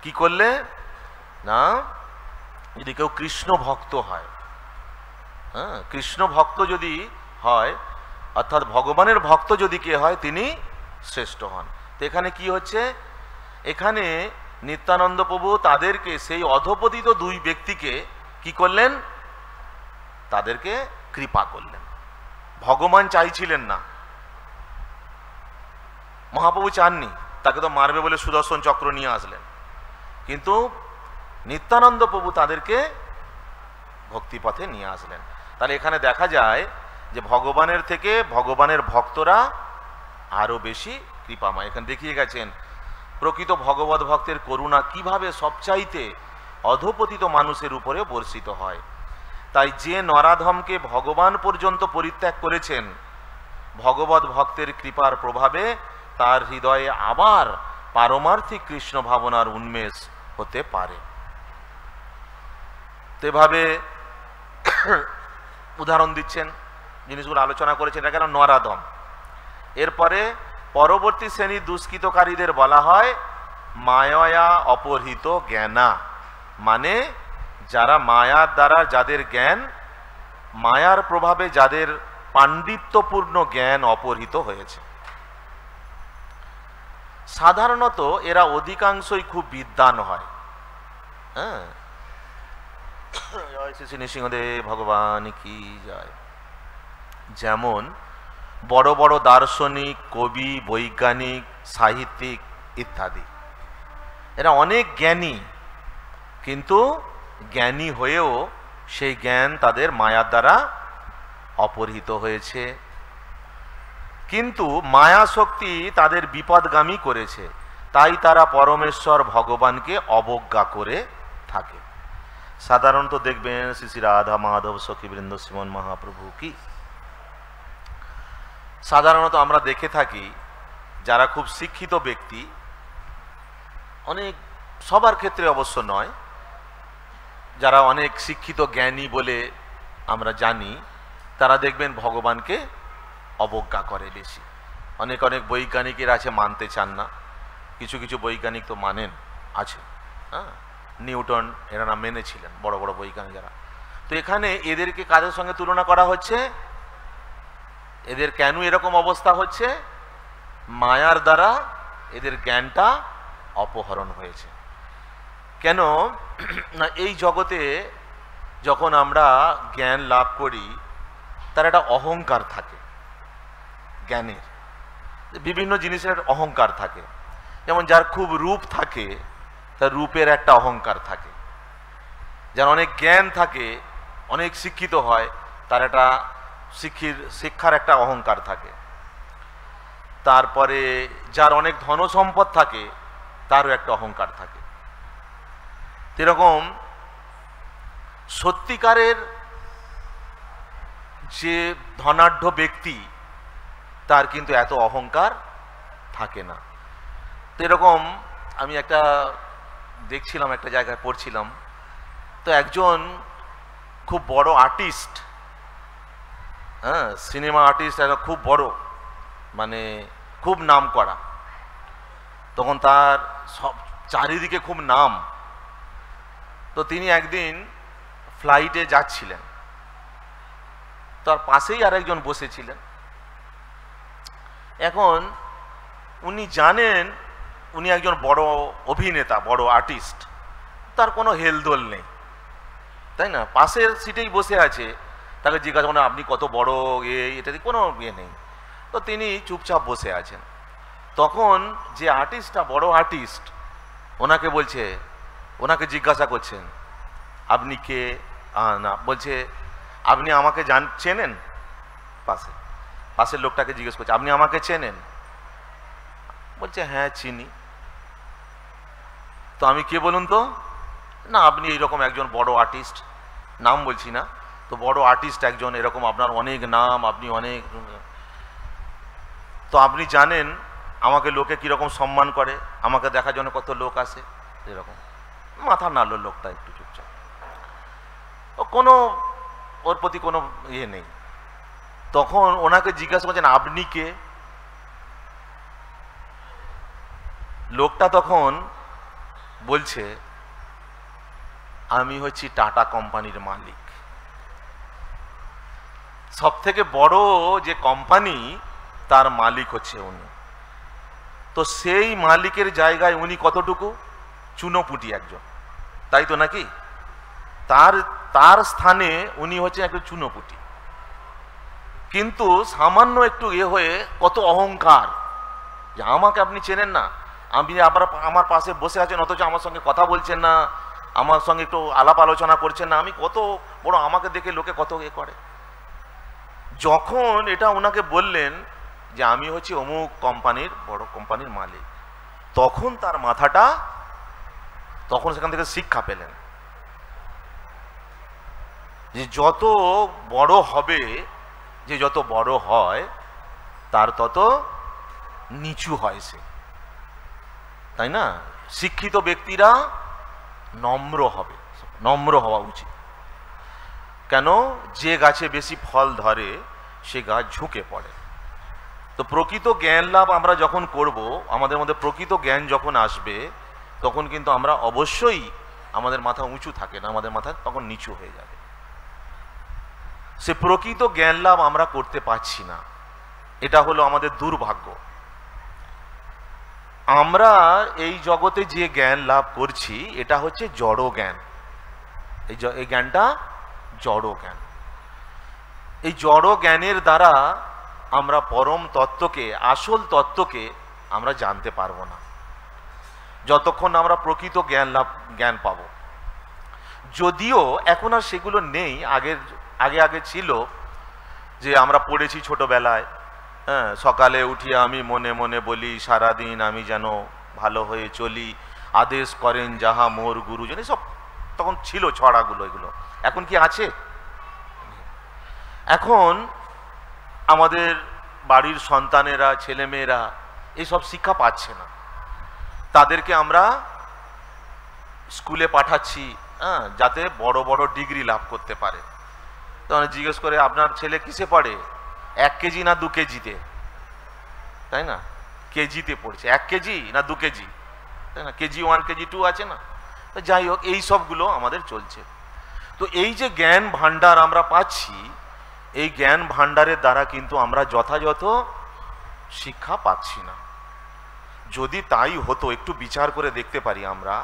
कि करले ना यदि केउ कृष्ण भक्त हय, हाँ कृष्ण भक्त यदि हय अर्थात भगवानेर भक्त यदि के हय तिनि श्रेष्ठ हन। तो एखाने कि होच्छे एखाने नित्यानंद प्रभु तादेरके सेई अधोपतित दुई व्यक्तिके कि करलेन तादेरके कृपा करलेन। भगवान चाइछिलेन ना, महाप्रभु चाननि, ताके तो मारबे बोले सुदर्शन चक्र निये आसलेन, किन्तु नित्यानंद प्रभु तादेरके भक्ति पथे निये आसलेन। ताहले एखाने देखा जाय जे भगवानेर थेके भगवानेर भक्तरा आरो बेशी कृपामय। एखाने देखिए गेछेन प्रकृत भगवत भक्तेर करुणा किभाबे सबचाइते अधोपतित मानुषेर उपरे बर्षित हय। ताई जे नराधमके भगवान पर्यन्त परित्याग करेछेन भगवत भक्तेर कृपार प्रभावे तार हृदये आबार पारमार्थिक कृष्ण भावनार उन्मेष होते पारे। तेभावे उदाहरण दिच्छेन जिनिसगुलो आलोचना करेछेन एटा केन नराधम। एरपरे परवर्ती श्रेणी दुष्कृतकारीदेर बला हय माया अपहृत ज्ञाना, माने जारा मायार द्वारा जादेर ज्ञान मायार प्रभावे जादेर पांडित्यपूर्ण ज्ञान अपहृत हयेछे। साधारणत एरा अधिकांशई खूब विद्वान हय। हाँ जय श्री नृसिंहदेव भगवान की जय। जेमन बड़ बड़ दार्शनिक कवि वैज्ञानिक साहित्यिक इत्यादि एरा अनेक ज्ञानी, किन्तु ज्ञानी होएओ सेई ज्ञान तादेर माया द्वारा अपहृत हयेछे। किन्तु माया शक्ति तादेर विपदगामी करेछे, ताई तारा परमेश्वर भगवान के अवज्ञा करे थाके। साधारणत देखबेन श्री श्री राधा माधव सखीवृंद श्रीमन महाप्रभु की। साधारणत आमरा देखे थाकी जारा खूब शिक्षित व्यक्ति, अनेक सबार क्षेत्रे अवश्य नय, যারা অনেক শিক্ষিত জ্ঞানী বলে আমরা জানি তারা দেখবেন ভগবানকে অবজ্ঞা করে বেশি। অনেক অনেক বৈজ্ঞানিকের আছে মানতে চান না, কিছু কিছু বৈজ্ঞানিক তো মানেন আছে। হ্যাঁ নিউটন এরা না মেনেছিলেন বড় বড় বৈজ্ঞানিক যারা। তো এখানে এদেরকে কাদের সঙ্গে তুলনা করা হচ্ছে? এদের কেন এরকম অবস্থা হচ্ছে? মায়ার দ্বারা এদের জ্ঞানটা অপহরণ হয়েছে। কেন না এই জগতে যখন আমরা জ্ঞান লাভ করি তার একটা অহংকার থাকে, জ্ঞানের বিভিন্ন জিনিসের অহংকার থাকে। যেমন যার খুব রূপ থাকে তার রূপের একটা অহংকার থাকে, যার অনেক জ্ঞান থাকে অনেক শিক্ষিত হয় তার একটা শিক্ষির শিক্ষার একটা অহংকার থাকে। তারপরে যার অনেক ধন সম্পদ থাকে তারও একটা অহংকার থাকে। এরকম সত্যিকারের যে ধনাঢ্য ব্যক্তি তার কিন্তু এত অহংকার থাকে না। তো এরকম আমি একটা দেখছিলাম, একটা জায়গায় পড়ছিলাম, তো একজন খুব বড় আর্টিস্ট, হ্যাঁ সিনেমা আর্টিস্ট, একটা খুব বড় মানে খুব নাম করা, তখন তার সব চারিদিকে খুব নাম। তো তিনি একদিন ফ্লাইটে যাচ্ছিলেন, তার পাশেই আরেকজন বসেছিলেন। এখন উনি জানেন উনি একজন বড় অভিনেতা, বড় আর্টিস্ট, তার কোনো হেলদোল নেই, তাই না? পাশের সিটেই বসে আছে, তাকে জিজ্ঞাসা করেন আপনি কত বড় এ, এটাতে কোনো ইয়ে নেই। তো তিনি চুপচাপ বসে আছেন। তখন যে আর্টিস্টটা বড় আর্টিস্ট ওনাকে বলছে, ওনাকে জিজ্ঞাসা করছেন আপনি কে, না বলছে আপনি আমাকে জান চেনেন? পাশে পাশের লোকটাকে জিজ্ঞেস করছে আপনি আমাকে চেনেন? বলছে হ্যাঁ চিনি। তো আমি কে বলুন তো? না আপনি এইরকম একজন বড় আর্টিস্ট, নাম বলছি না, তো বড় আর্টিস্ট একজন, এরকম আপনার অনেক নাম, আপনি অনেক, তো আপনি জানেন আমাকে লোকে কীরকম সম্মান করে, আমাকে দেখার জন্য কত লোক আসে, এরকম। মাথা নাড়ল লোকটা একটু চুপচাপ, কোনো ওর প্রতি কোনো ইয়ে নেই। তখন ওনাকে জিজ্ঞাসা করছেন আপনি কে? লোকটা তখন বলছে আমি হচ্ছি টাটা কোম্পানির মালিক, সব থেকে বড় যে কোম্পানি তার মালিক হচ্ছে উনি। তো সেই মালিকের জায়গায় উনি কতটুকু চুনোপুটি একজন, তাই তো নাকি? তার তার স্থানে উনি হচ্ছে একটু চুনোপুটি, কিন্তু সামান্য একটু এ হয়ে কত অহংকার যে আমাকে আপনি চেনেন না, আমি আবার আমার পাশে বসে আছেন অথচ আমার সঙ্গে কথা বলছেন না, আমার সঙ্গে একটু আলাপ আলোচনা করছেন না, আমি কত বড়, আমাকে দেখে লোকে কত এ করে। যখন এটা ওনাকে বললেন যে আমি হচ্ছি অমুক কোম্পানির, বড় কোম্পানির মালিক, তখন তার মাথাটা, তখন সেখান থেকে শিক্ষা পেলেন যে যত বড় হবে, যে যত বড় হয় তার তত নিচু হয় সে, তাই না? শিক্ষিত ব্যক্তিরা নম্র হবে, নম্র হওয়া উচিত। কেন? যে গাছে বেশি ফল ধরে সে গাছ ঝুঁকে পড়ে। তো প্রকৃত জ্ঞান লাভ আমরা যখন করব, আমাদের মধ্যে প্রকৃত জ্ঞান যখন আসবে, তখন কিন্তু আমরা অবশ্যই, আমাদের মাথা উঁচু থাকে না, আমাদের মাথা তখন নিচু হয়ে যাবে। সে প্রকৃত জ্ঞান লাভ আমরা করতে পারছি না, এটা হলো আমাদের দুর্ভাগ্য। আমরা এই জগতে যে জ্ঞান লাভ করছি এটা হচ্ছে জড় জ্ঞান, এই জ্ঞানটা জড় জ্ঞান। এই জড় জ্ঞানের দ্বারা আমরা পরম তত্ত্বকে, আসল তত্ত্বকে আমরা জানতে পারবো না, যতক্ষণ আমরা প্রকৃত জ্ঞান লাভ জ্ঞান পাবো। যদিও এখন আর সেগুলো নেই, আগের আগে আগে ছিল, যে আমরা পড়েছি ছোটবেলায়, হ্যাঁ সকালে উঠিয়ে আমি মনে মনে বলি সারাদিন আমি যেন ভালো হয়ে চলি, আদেশ করেন যাহা মোর গুরুজন, সব তখন ছিল ছড়াগুলো। এগুলো এখন কি আছে? এখন আমাদের বাড়ির সন্তানেরা, ছেলেমেয়েরা এইসব শিক্ষা পাচ্ছে না। তাদেরকে আমরা স্কুলে পাঠাচ্ছি, হ্যাঁ যাতে বড় বড় ডিগ্রি লাভ করতে পারে। তখন জিজ্ঞেস করে আপনার ছেলে কিসে পড়ে, এক কেজি না দু কেজিতে, তাই না? কেজিতে পড়ছে, এক কেজি না দু কেজি, তাই না? কেজি ওয়ান কেজি টু আছে না? যাই হোক, এই সবগুলো আমাদের চলছে। তো এই যে জ্ঞান ভাণ্ডার আমরা পাচ্ছি, এই জ্ঞান ভাণ্ডারের দ্বারা কিন্তু আমরা যথাযথ শিক্ষা পাচ্ছি না। যদি তাই হতো, একটু বিচার করে দেখতে পারি আমরা,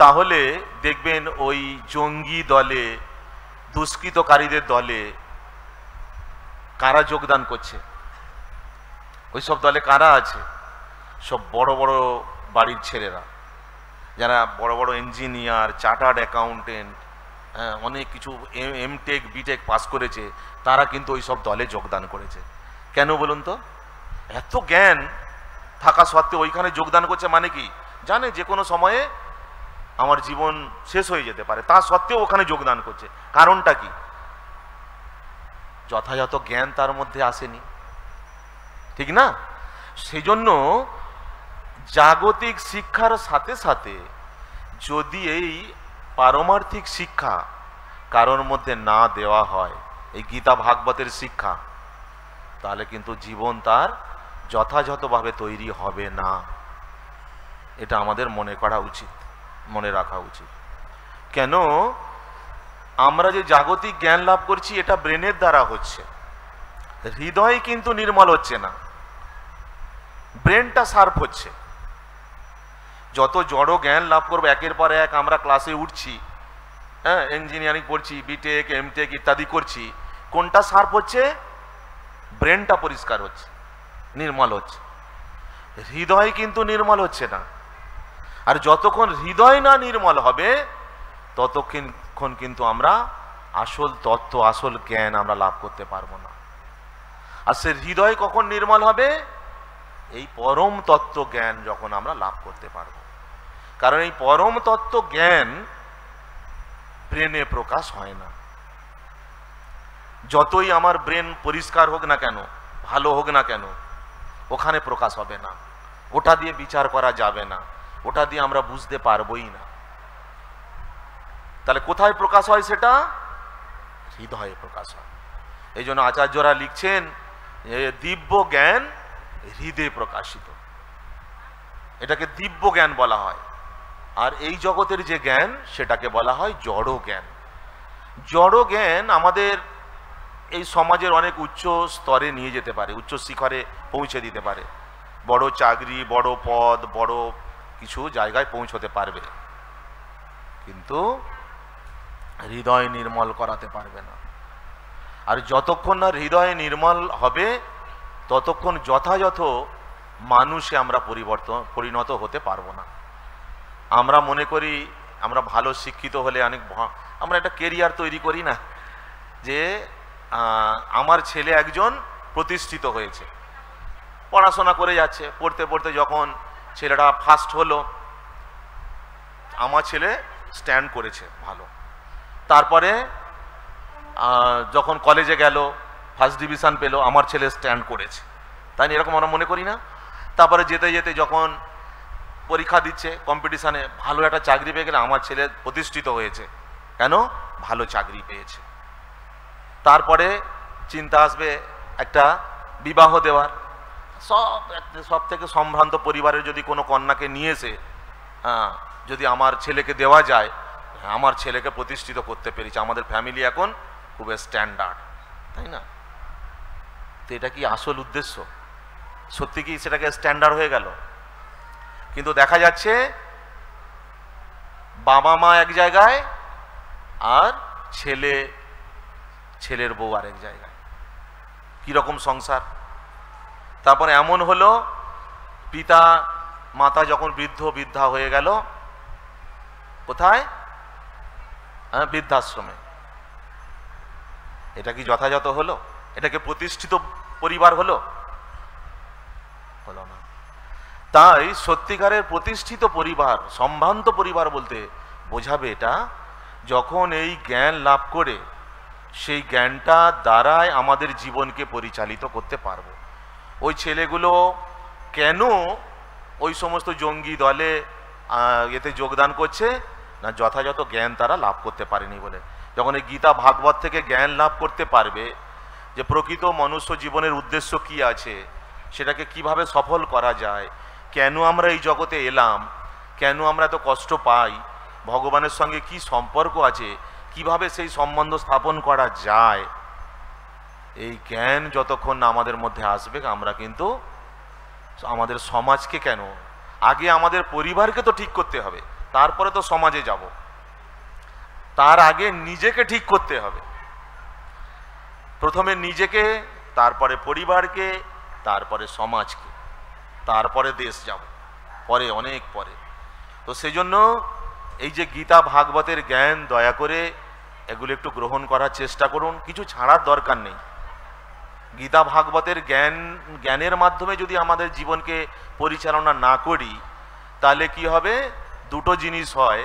তাহলে দেখবেন ওই জঙ্গি দলে, দুষ্কৃতকারীদের দলে কারা যোগদান করছে, ওইসব দলে কারা আছে? সব বড় বড় বাড়ির ছেলেরা, যারা বড় বড় ইঞ্জিনিয়ার, চার্টার্ড অ্যাকাউন্টেন্ট, অনেক কিছু, এম টেক বিটেক পাস করেছে, তারা কিন্তু ওই সব দলে যোগদান করেছে। কেন বলুন তো? এত জ্ঞান থাকা সত্ত্বেও ওইখানে যোগদান করছে, মানে কি जाने जे कोनो समय आमार जीवन शेष हो जेते पारे ता सत्त्वेও ওখানে যোগদান করছে কারণটা কি যথাযথ জ্ঞান তার মধ্যে আসেনি ঠিক না সেজন্য জাগতিক শিক্ষার সাথে সাথে যদি এই পারমার্থিক শিক্ষা কারোর মধ্যে না দেওয়া হয় এই গীতা ভাগবতের শিক্ষা তাহলে কিন্তু জীবন তার যথাযথভাবে তৈরি হবে না এটা আমাদের মনে করা উচিত মনে রাখা উচিত কেন আমরা যে জাগতিক জ্ঞান লাভ করছি এটা ব্রেনের দ্বারা হচ্ছে হৃদয় কিন্তু নির্মল হচ্ছে না ব্রেনটা শার্প হচ্ছে যত জড় জ্ঞান লাভ করব একের পর এক আমরা ক্লাসে উঠছি হ্যাঁ ইঞ্জিনিয়ারিং পড়ছি বিটেক এমটেক ইত্যাদি করছি কোনটা শার্প হচ্ছে ব্রেনটা পরিষ্কার হচ্ছে নির্মল হচ্ছে হৃদয় কিন্তু নির্মল হচ্ছে না আর যতক্ষণ হৃদয় না নির্মল হবে ততক্ষণ কিন্তু আমরা আসল তত্ত্ব আসল জ্ঞান আমরা লাভ করতে পারবো না আর সে হৃদয় কখন নির্মল হবে এই পরম তত্ত্ব জ্ঞান যখন আমরা লাভ করতে পারবো কারণ এই পরম তত্ত্ব জ্ঞান ব্রেনে প্রকাশ হয় না যতই আমার ব্রেন পরিষ্কার হোক না কেন ভালো হোক না কেন ওখানে প্রকাশ হবে না ওটা দিয়ে বিচার করা যাবে না ওটা দিয়ে আমরা বুঝতে পারবোই না তাহলে কোথায় প্রকাশ হয় সেটা হৃদয়ে প্রকাশ হয় এইজন্য আচার্যরা লিখছেন দিব্য জ্ঞান হৃদয়ে প্রকাশিত এটাকে দিব্য জ্ঞান বলা হয় আর এই জগতের যে জ্ঞান সেটাকে বলা হয় জড় জ্ঞান জড় জ্ঞান আমাদের এই সমাজের অনেক উচ্চ স্তরে নিয়ে যেতে পারে উচ্চ শিখরে পৌঁছে দিতে পারে বড় চাকরি বড় পদ বড় কিছু জায়গায় পৌঁছতে পারবে কিন্তু হৃদয় নির্মল করাতে পারবে না আর যতক্ষণ না হৃদয় নির্মল হবে ততক্ষণ যথাযথ মানুষে আমরা পরিবর্তন পরিণত হতে পারবো না আমরা মনে করি আমরা ভালো শিক্ষিত হলে অনেক আমরা একটা কেরিয়ার তৈরি করি না যে আমার ছেলে একজন প্রতিষ্ঠিত হয়েছে পড়াশোনা করে যাচ্ছে পড়তে পড়তে যখন ছেলেটা ফার্স্ট হলো আমার ছেলে স্ট্যান্ড করেছে ভালো তারপরে যখন কলেজে গেল ফার্স্ট ডিভিশন পেলো আমার ছেলে স্ট্যান্ড করেছে তাই না এরকম আমরা মনে করি না তারপরে যেতে যেতে যখন পরীক্ষা দিচ্ছে কম্পিটিশানে ভালো একটা চাকরি পেয়ে গেলে আমার ছেলে প্রতিষ্ঠিত হয়েছে কেন ভালো চাকরি পেয়েছে তারপরে চিন্তা আসবে একটা বিবাহ দেওয়ার সব সব থেকে সম্ভ্রান্ত পরিবারের যদি কোনো কন্যাকে নিয়ে এসে হ্যাঁ যদি আমার ছেলেকে দেওয়া যায় আমার ছেলেকে প্রতিষ্ঠিত করতে পেরেছে আমাদের ফ্যামিলি এখন খুব স্ট্যান্ডার্ড তাই না তো এটা কি আসল উদ্দেশ্য সত্যি কি সেটাকে স্ট্যান্ডার্ড হয়ে গেল কিন্তু দেখা যাচ্ছে বাবা মা এক জায়গায় আর ছেলে ছেলের বউ আরেক জায়গায় কীরকম সংসার তারপরে এমন হলো পিতা মাতা যখন বৃদ্ধ বৃদ্ধা হয়ে গেল কোথায় হ্যাঁ বৃদ্ধাশ্রমে এটা কি যথাযথ হলো এটাকে প্রতিষ্ঠিত পরিবার হলো হলো না তাই সত্যিকারের প্রতিষ্ঠিত পরিবার সম্ভ্রান্ত পরিবার বলতে বোঝাবে এটা যখন এই জ্ঞান লাভ করে সেই জ্ঞানটা দ্বারাই আমাদের জীবনকে পরিচালিত করতে পারবো ওই ছেলেগুলো কেন ওই সমস্ত জঙ্গি দলে এতে যোগদান করছে না যথাযথ জ্ঞান তারা লাভ করতে পারেনি বলে যখন এই গীতা ভাগবত থেকে জ্ঞান লাভ করতে পারবে যে প্রকৃত মনুষ্য জীবনের উদ্দেশ্য কি আছে সেটাকে কিভাবে সফল করা যায় কেন আমরা এই জগতে এলাম কেন আমরা এত কষ্ট পাই ভগবানের সঙ্গে কি সম্পর্ক আছে কিভাবে সেই সম্বন্ধ স্থাপন করা যায় এই জ্ঞান যতক্ষণ না আমাদের মধ্যে আসবে আমরা কিন্তু আমাদের সমাজকে কেন আগে আমাদের পরিবারকে তো ঠিক করতে হবে তারপরে তো সমাজে যাব তার আগে নিজেকে ঠিক করতে হবে প্রথমে নিজেকে তারপরে পরিবারকে তারপরে সমাজকে তারপরে দেশ যাব পরে অনেক পরে তো সেজন্য এই যে গীতা ভাগবতের জ্ঞান দয়া করে এগুলো একটু গ্রহণ করার চেষ্টা করুন কিছু ছাড়ার দরকার নেই গীতা ভাগবতের জ্ঞান জ্ঞানের মাধ্যমে যদি আমাদের জীবনকে পরিচালনা না করি ताले की होबे दुटो जिनिस होय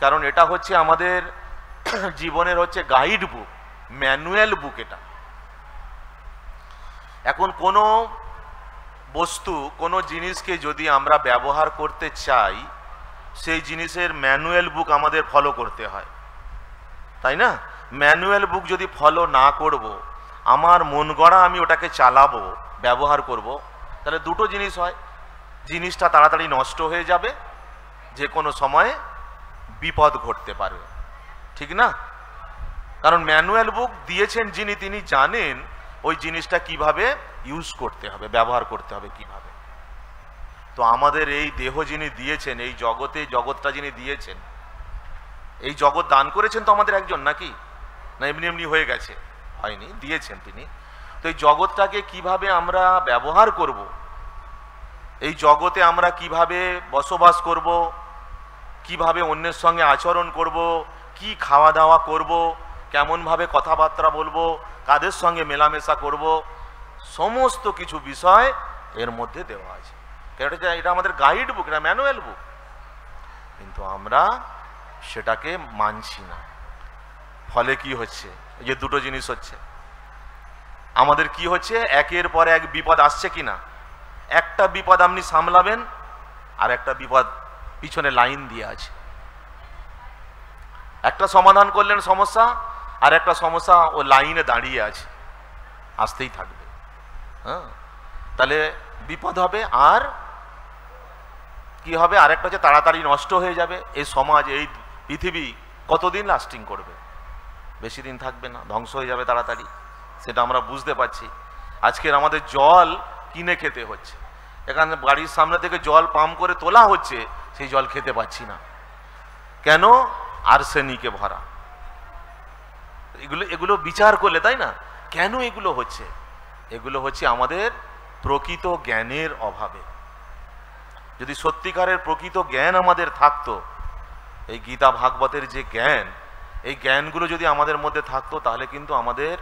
कारण एटा होच्छे आमादेर जीवनेर होच्छे गाइड बुक मैनुअल बुक। एटा एखन कोनो वस्तु कोनो जिनिसके जोदि आमरा व्यवहार करते चाई सेई जिनिसेर मैनुअल बुक आमादेर फलो करते हय ताई ना। मैनुअल बुक जोदि फलो ना करब आमार मन गड़ा आमी ओटाके चालाबो व्यवहार करब ताहले दुटो जिनिस हय जिनिसटा ताड़ाताड़ी नष्ट हो जाबे जे कोनो समय विपद घटते पारे ठीक ना। कारण मैनुअल बुक दिएछेन जिनि तिनि जानेन ओई जिनिसटा किभाबे यूज करते हबे व्यवहार करते हबे किभाबे। तो आमादेर एई देह जिनि दिएछेन एई जगते जगतटा जिनि दिएछेन एई जगत दान करेछेन तो आमादेर एकजन नाकि ना एमनि एमनि हये गेछे हयनि दिएछेन तिनि। तो एई जगतटाके किभाबे आमरा व्यवहार करब এই জগতে আমরা কিভাবে বসবাস করব কিভাবে অন্যের সঙ্গে আচরণ করব কি খাওয়া দাওয়া করব কেমন ভাবে কথাবার্তা বলবো কাদের সঙ্গে মেলামেশা করব সমস্ত কিছু বিষয় এর মধ্যে দেওয়া আছে। কারণ এটা আমাদের গাইড বুক না ম্যানুয়াল বুক কিন্তু আমরা সেটাকে মানছি না। ফলে কি হচ্ছে যে দুটো জিনিস হচ্ছে আমাদের কি হচ্ছে একের পর এক বিপদ আসছে কিনা একটা বিপদ আপনি সামলাবেন আর একটা বিপদ পিছনে লাইন দিয়ে আছে। একটা সমাধান করলেন সমস্যা আর একটা সমস্যা ও লাইনে দাঁড়িয়ে আছে আসতেই থাকবে। হ্যাঁ তাহলে বিপদ হবে আর কি হবে আরেকটা যে তাড়াতাড়ি নষ্ট হয়ে যাবে। এই সমাজ এই পৃথিবী কতদিন লাস্টিং করবে বেশি দিন থাকবে না ধ্বংস হয়ে যাবে তাড়াতাড়ি সেটা আমরা বুঝতে পারছি। আজকের আমাদের জল কিনে খেতে হচ্ছে এখানে বাড়ির সামনে থেকে জল পাম্প করে তোলা হচ্ছে সেই জল খেতে পাচ্ছি না কেন আর্সেনিকে ভরা। এগুলো এগুলো বিচার করলে তাই না কেন এগুলো হচ্ছে এগুলো হচ্ছে আমাদের প্রকৃত জ্ঞানের অভাবে। যদি সত্যিকারের প্রকৃত জ্ঞান আমাদের থাকতো এই গীতা ভাগবতের যে জ্ঞান এই জ্ঞানগুলো যদি আমাদের মধ্যে থাকতো তাহলে কিন্তু আমাদের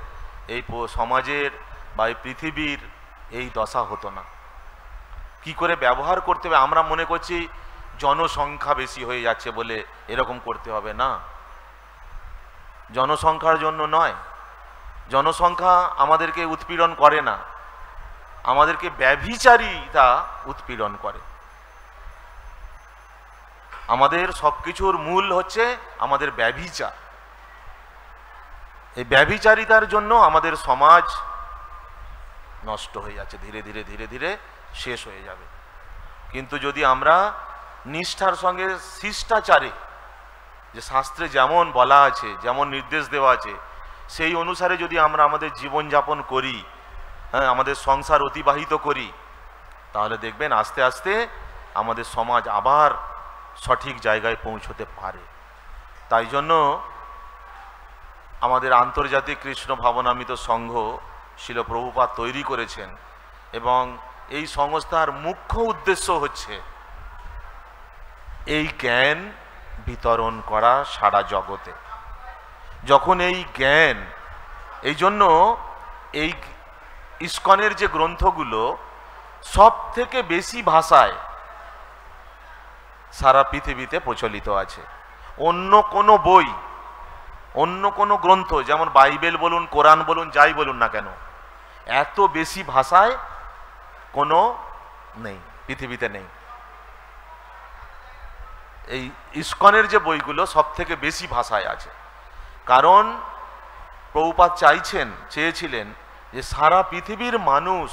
এই সমাজের বা এই পৃথিবীর এই দশা হতো না। কি করে ব্যবহার করতে হবে আমরা মনে করছি জনসংখ্যা বেশি হয়ে যাচ্ছে বলে এরকম করতে হবে না জনসংখ্যার জন্য নয় জনসংখ্যা আমাদেরকে উৎপীড়ন করে না আমাদেরকে ব্যভিচারিতা উৎপীড়ন করে। আমাদের সবকিছুর মূল হচ্ছে আমাদের ব্যভিচার এই ব্যভিচারিতার জন্য আমাদের সমাজ নষ্ট হয়ে যাচ্ছে ধীরে ধীরে ধীরে ধীরে শেষ হয়ে যাবে। কিন্তু যদি আমরা নিষ্ঠার সঙ্গে শিষ্টাচারে যে শাস্ত্রে যেমন বলা আছে যেমন নির্দেশ দেওয়া আছে সেই অনুসারে যদি আমরা আমাদের জীবনযাপন করি হ্যাঁ আমাদের সংসার অতিবাহিত করি তাহলে দেখবেন আস্তে আস্তে আমাদের সমাজ আবার সঠিক জায়গায় পৌঁছতে পারে। তাই জন্য আমাদের আন্তর্জাতিক কৃষ্ণ ভাবনামিত সংঘ শিল প্রভুপাদ তৈরি করেছেন এবং এই সংস্থার মুখ্য উদ্দেশ্য হচ্ছে এই জ্ঞান বিতরণ করা সারা জগতে। যখন এই জ্ঞান এই জন্য এই ইস্কনের যে গ্রন্থগুলো সব থেকে বেশি ভাষায় সারা পৃথিবীতে প্রচলিত আছে অন্য কোনো বই অন্য কোনো গ্রন্থ যেমন বাইবেল বলুন কোরআন বলুন যাই বলুন না কেন এত বেশি ভাষায় কোনো নেই পৃথিবীতে নেই। এই ইস্কনের যে বইগুলো সব থেকে বেশি ভাষায় আছে কারণ প্রভুপাদ চাইছেন চেয়েছিলেন যে সারা পৃথিবীর মানুষ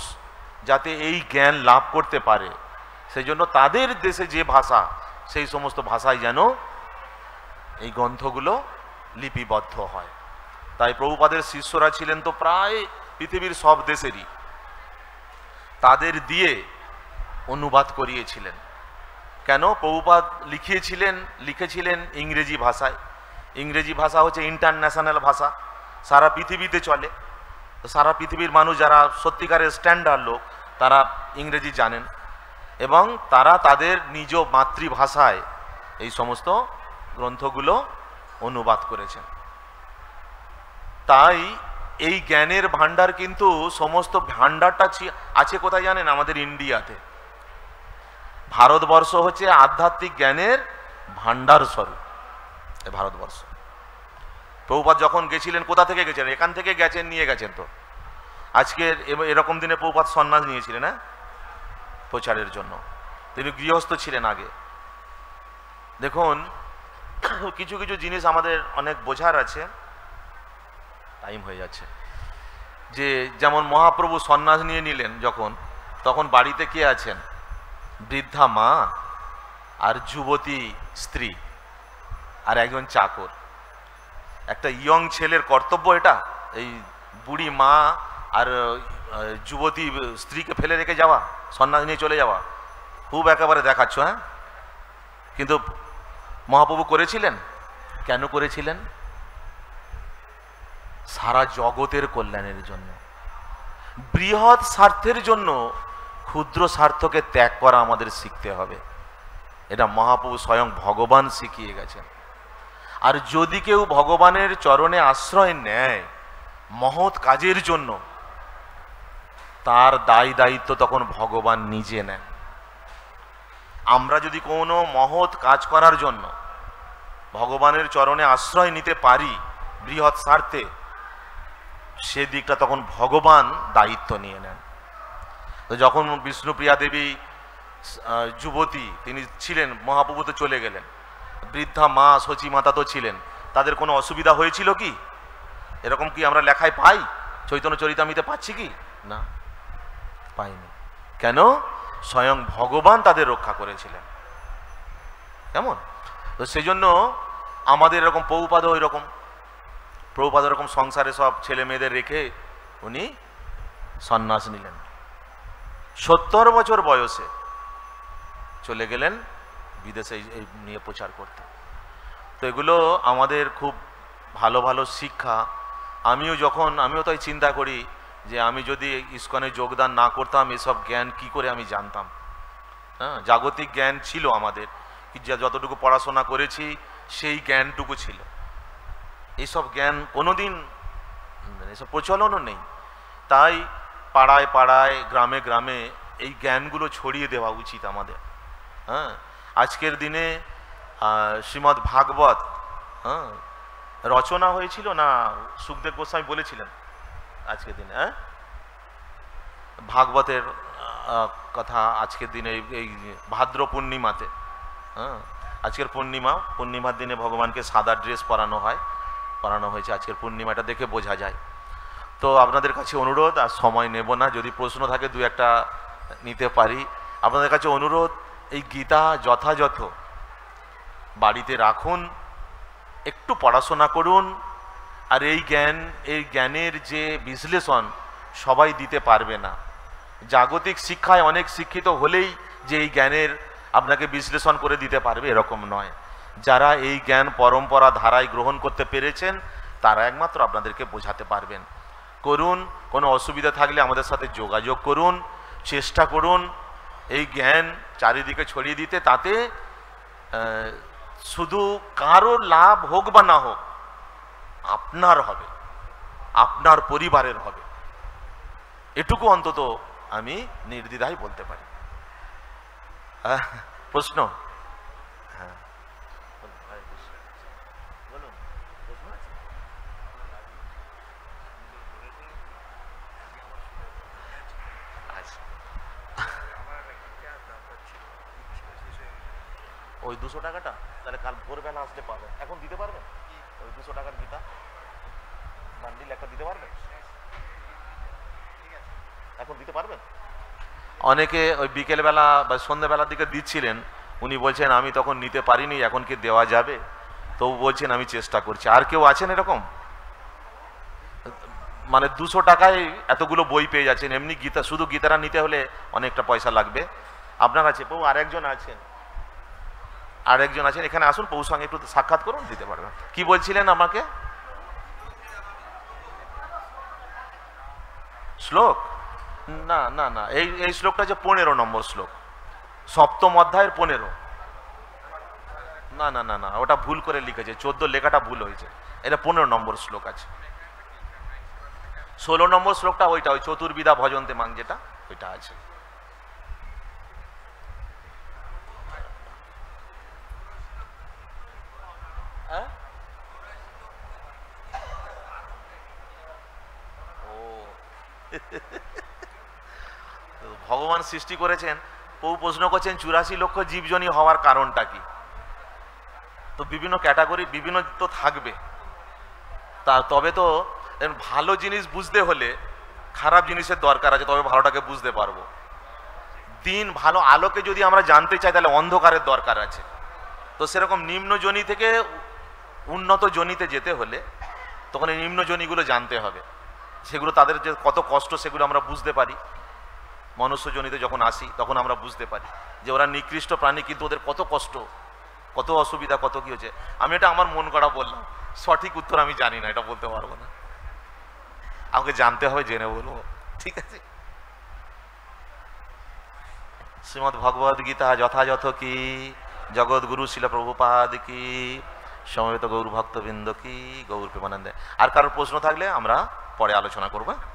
যাতে এই জ্ঞান লাভ করতে পারে সেই জন্য তাদের দেশে যে ভাষা সেই সমস্ত ভাষায় যেন এই গ্রন্থগুলো লিপিবদ্ধ হয়। তাই প্রভুপাদের শিষ্যরা ছিলেন তো প্রায় পৃথিবীর সব দেশেরই তাদের দিয়ে অনুবাদ করিয়েছিলেন। কেন প্রভুপাদ লিখিয়েছিলেন লিখেছিলেন ইংরেজি ভাষায় ইংরেজি ভাষা হচ্ছে ইন্টারন্যাশনাল ভাষা সারা পৃথিবীতে চলে সারা পৃথিবীর মানুষ যারা সত্যিকারের স্ট্যান্ডার্ড লোক তারা ইংরেজি জানেন এবং তারা তাদের নিজ মাতৃভাষায় এই সমস্ত গ্রন্থগুলো অনুবাদ করেছেন। তাই এই জ্ঞানের ভান্ডার কিন্তু সমস্ত ভান্ডারটা আছে কোথায় জানেন আমাদের ইন্ডিয়াতে भारतवर्ष होच्छे आध्यात्मिक ज्ञानेर भाण्डार स्वरूप। भारतवर्ष प्रभुपाद जखन गेछिलेन कोथा थेके गेछेन, एखान थेके गेछेन, निये गेछेन। तो आजकेर एरकम दिने प्रभुपाद सन्यास नियेछिलेन ना प्रचारेर जन्य। तिनि गृहस्थ छिलेन आगे। देखुन किछु किछु जिनिस आमादेर अनेक बोझार आछे। टाइम हये जाच्छे। जे जेमन महाप्रभु सन्यास निये निलेन जखन, तखन बाड़ीते के आछेन? वृद्धा मा और युवती स्त्री और एक चाकर। एक यंग छेलेर कर्तव्य एटा बुढ़ी मा और युवती स्त्री के फेले रेखे जावा, सन्यास निये चले जावा। खूब एकेबारे देखाच्छ। हाँ, किन्तु महाप्रभु करेछिलेन, केन करेछिलेन? सारा जगतेर कल्याणेर जन्य, बृहत् स्वार्थेर जन्य क्षुद्र स्वार्थके त्याग करा आमादेर शिखते हबे। एटा महाप्रभु स्वयं भगवान शिखिये गेछेन। आर यदि केउ भगवानेर चरणे आश्रय नेय महत् काजेर जन्य, तार दाय दायित्व तखन भगवान निजे नेन। आमरा यदि कोनो महत् काज करार जन्य भगवानेर चरणे आश्रय निते पारी बृहत् स्वार्थे, से दिकटा तखन भगवान दायित्व निये नेन। तो जखन विष्णुप्रिया देवी युवती तिनि छिलेन, महाप्रभु तो चले गेलेन, वृद्धा मा शची माता तो छिलेन, तादेर कोनो असुविधा हयेछिलो कि? एरकम कि आमरा लेखाय पाई? चैतन्य चरितामृते पाচ্ছি কি না? পাইনি। কেন? स्वयं भगवान तादेर रक्षा करेछिलेन। केमन? तो सेइजन्य आमादेर एरकम प्रभुपाद ओइरकम। प्रभुपाद एरकम संसारे सब छेले मेयेदेर रेखे उनि सन्यास निलेन। सत्तर बचर बयसे चले गेलेन विदेशे निये प्रचार करते। तो एगुलो आमादेर खूब भालो भालो शिक्षा। आमिओ जखन आमिओ ताई चिंता करी जे आमी यदि इस्कने योगदान ना करताम ये सब ज्ञान की करे आमी जानताम। हाँ, जागतिक ज्ञान छिलो आमादेर, जतटुकु पढ़ाशोना करेछि सेई ज्ञानटुकु छिलो। ये सब ज्ञान कोनोदिन एसब प्रचलनও নেই। ताई पाड़ाय पाड़ाय ग्रामे ग्रामे ये ज्ञानगुलो छड़िए देवा उचित आमादेर। हाँ, आजकेर दिने श्रीमद् भागवत हाँ रचना हयेछिलो ना सुखदेव गोस्वामी बोलेछिलेन आजके दिन? हाँ, भागवतेर कथा आजके दिन भाद्र पूर्णिमाते। हाँ, आजकेर पूर्णिमा, पूर्णिमार दिने भगवान के सादा ड्रेस परानो हय, परानो हयेछे। आजकेर पूर्णिमाटा देखे बोझा जाय। तो आपनादेर काछे अनुरोध, आर समय नेब ना, यदि प्रश्न थाके दुई एकटा निते पारी। आपनादेर काछे अनुरोध, एई गीता यथायथ बाड़ीते राखुन, एकटु पढ़ाशोना करुन। और ये ज्ञान ये ज्ञानेर जे विश्लेषण सबाई दीते पारबे ना। जागतिक शिक्षाय अनेक शिक्षित होलेई जे ज्ञानेर आपनाके विश्लेषण करे दीते पारबे एरकम नय। जारा ये ज्ञान परम्परा धाराय ग्रहण करते पेरेछेन तारा एकमात्र आपनादेरके बोझाते पारबेन। करुन, कोनो असुविधा थाकले आमादेर साथे जोगाजोग करुन, चेष्टा करुन ये ज्ञान चारिदिके छड़िये दीते। ताते शुधु कारो लाभ होक बा ना होक आपनार हबे, आपनार परिवारेर हबे, एटुकु अंतत आमी निर्द्विधाय बोलते पारी। प्रश्न? ओई दुशो टाकाटा ताहले काल भोरबेला आसले पाबेन, एखन दिते पारबेन? दुशो टाकार गीता बांडिल एक दिते पारबेन? एखन दिते पारबेन? अनेके ओई बिकेल बेला बा सन्ध्या बेलार दिके दिच्छिलेन। उनि बोलछेन आमी तखन निते पारिनि, एखन कि देवा जाबे? तो बोलछेन आमी चेष्टा करछि। आर केउ आछेन एरकम? माने दुशो टाकाय एतगुलो बोई पेये जाচ্ছেন। एमनि गीता शुधु गीताटा निते होले अनेकटा पयसा लागबे। आपनार आछे बाबू? आरेकজন আছেন, আরেকজন আছেন এখানে আসুন, পৌর সঙ্গে একটু সাক্ষাৎ করুন, দিতে পারবেন। কি বলছিলেন আমাকে? শ্লোক? না না না, এই এই শ্লোকটা যে পনেরো নম্বর শ্লোক, সপ্তম অধ্যায়ের পনেরো। না না না না, ওটা ভুল করে লিখেছে, চোদ্দ লেখাটা ভুল হয়েছে, এটা পনেরো নম্বর শ্লোক আছে। ষোলো নম্বর শ্লোকটা ওইটা, ওই চতুর্বিধা ভজন্তে মাং যেটা, ওইটা আছে। भगवान सृष्टि करेছেন বহু প্রশ্ন করেছেন চুরাশি লক্ষ জীবজনী হওয়ার কারণটা কি তো বিভিন্ন ক্যাটাগরি বিভিন্ন তো থাকবে তার তবে তো ভালো জিনিস বুঝতে হলে খারাপ জিনিসের দরকার আছে তবে ভালোটাকে বুঝতে পারবো দিন ভালো আলোকে যদি আমরা জানতে চাই তাহলে অন্ধকারের দরকার আছে তো সেরকম নিম্ন যোনি থেকে উন্নত যোনিতে যেতে হলে তখন এই নিম্ন যোনিগুলো জানতে হবে সেগুলো তাদের যে কত কষ্ট সেগুলো আমরা বুঝতে পারি মনুষ্য যোনিতে যখন আসি তখন আমরা বুঝতে পারি যে ওরা নিকৃষ্ট প্রাণী কিন্তু ওদের কত কষ্ট কত অসুবিধা কত কি হচ্ছে আমি এটা আমার মন গড়া বললাম সঠিক উত্তর আমি জানি না এটা বলতে পারবো না আমাকে জানতে হবে জেনে বলবো ঠিক আছে श्रीमद् भगवद गीता यथायथ की जगत गुरु श्रील प्रभुपाद की समवेत गौर भक्तबिंद की गौर प्रेमानंदे और कारो प्रश्न थाकले आमरा परे आलोचना करब।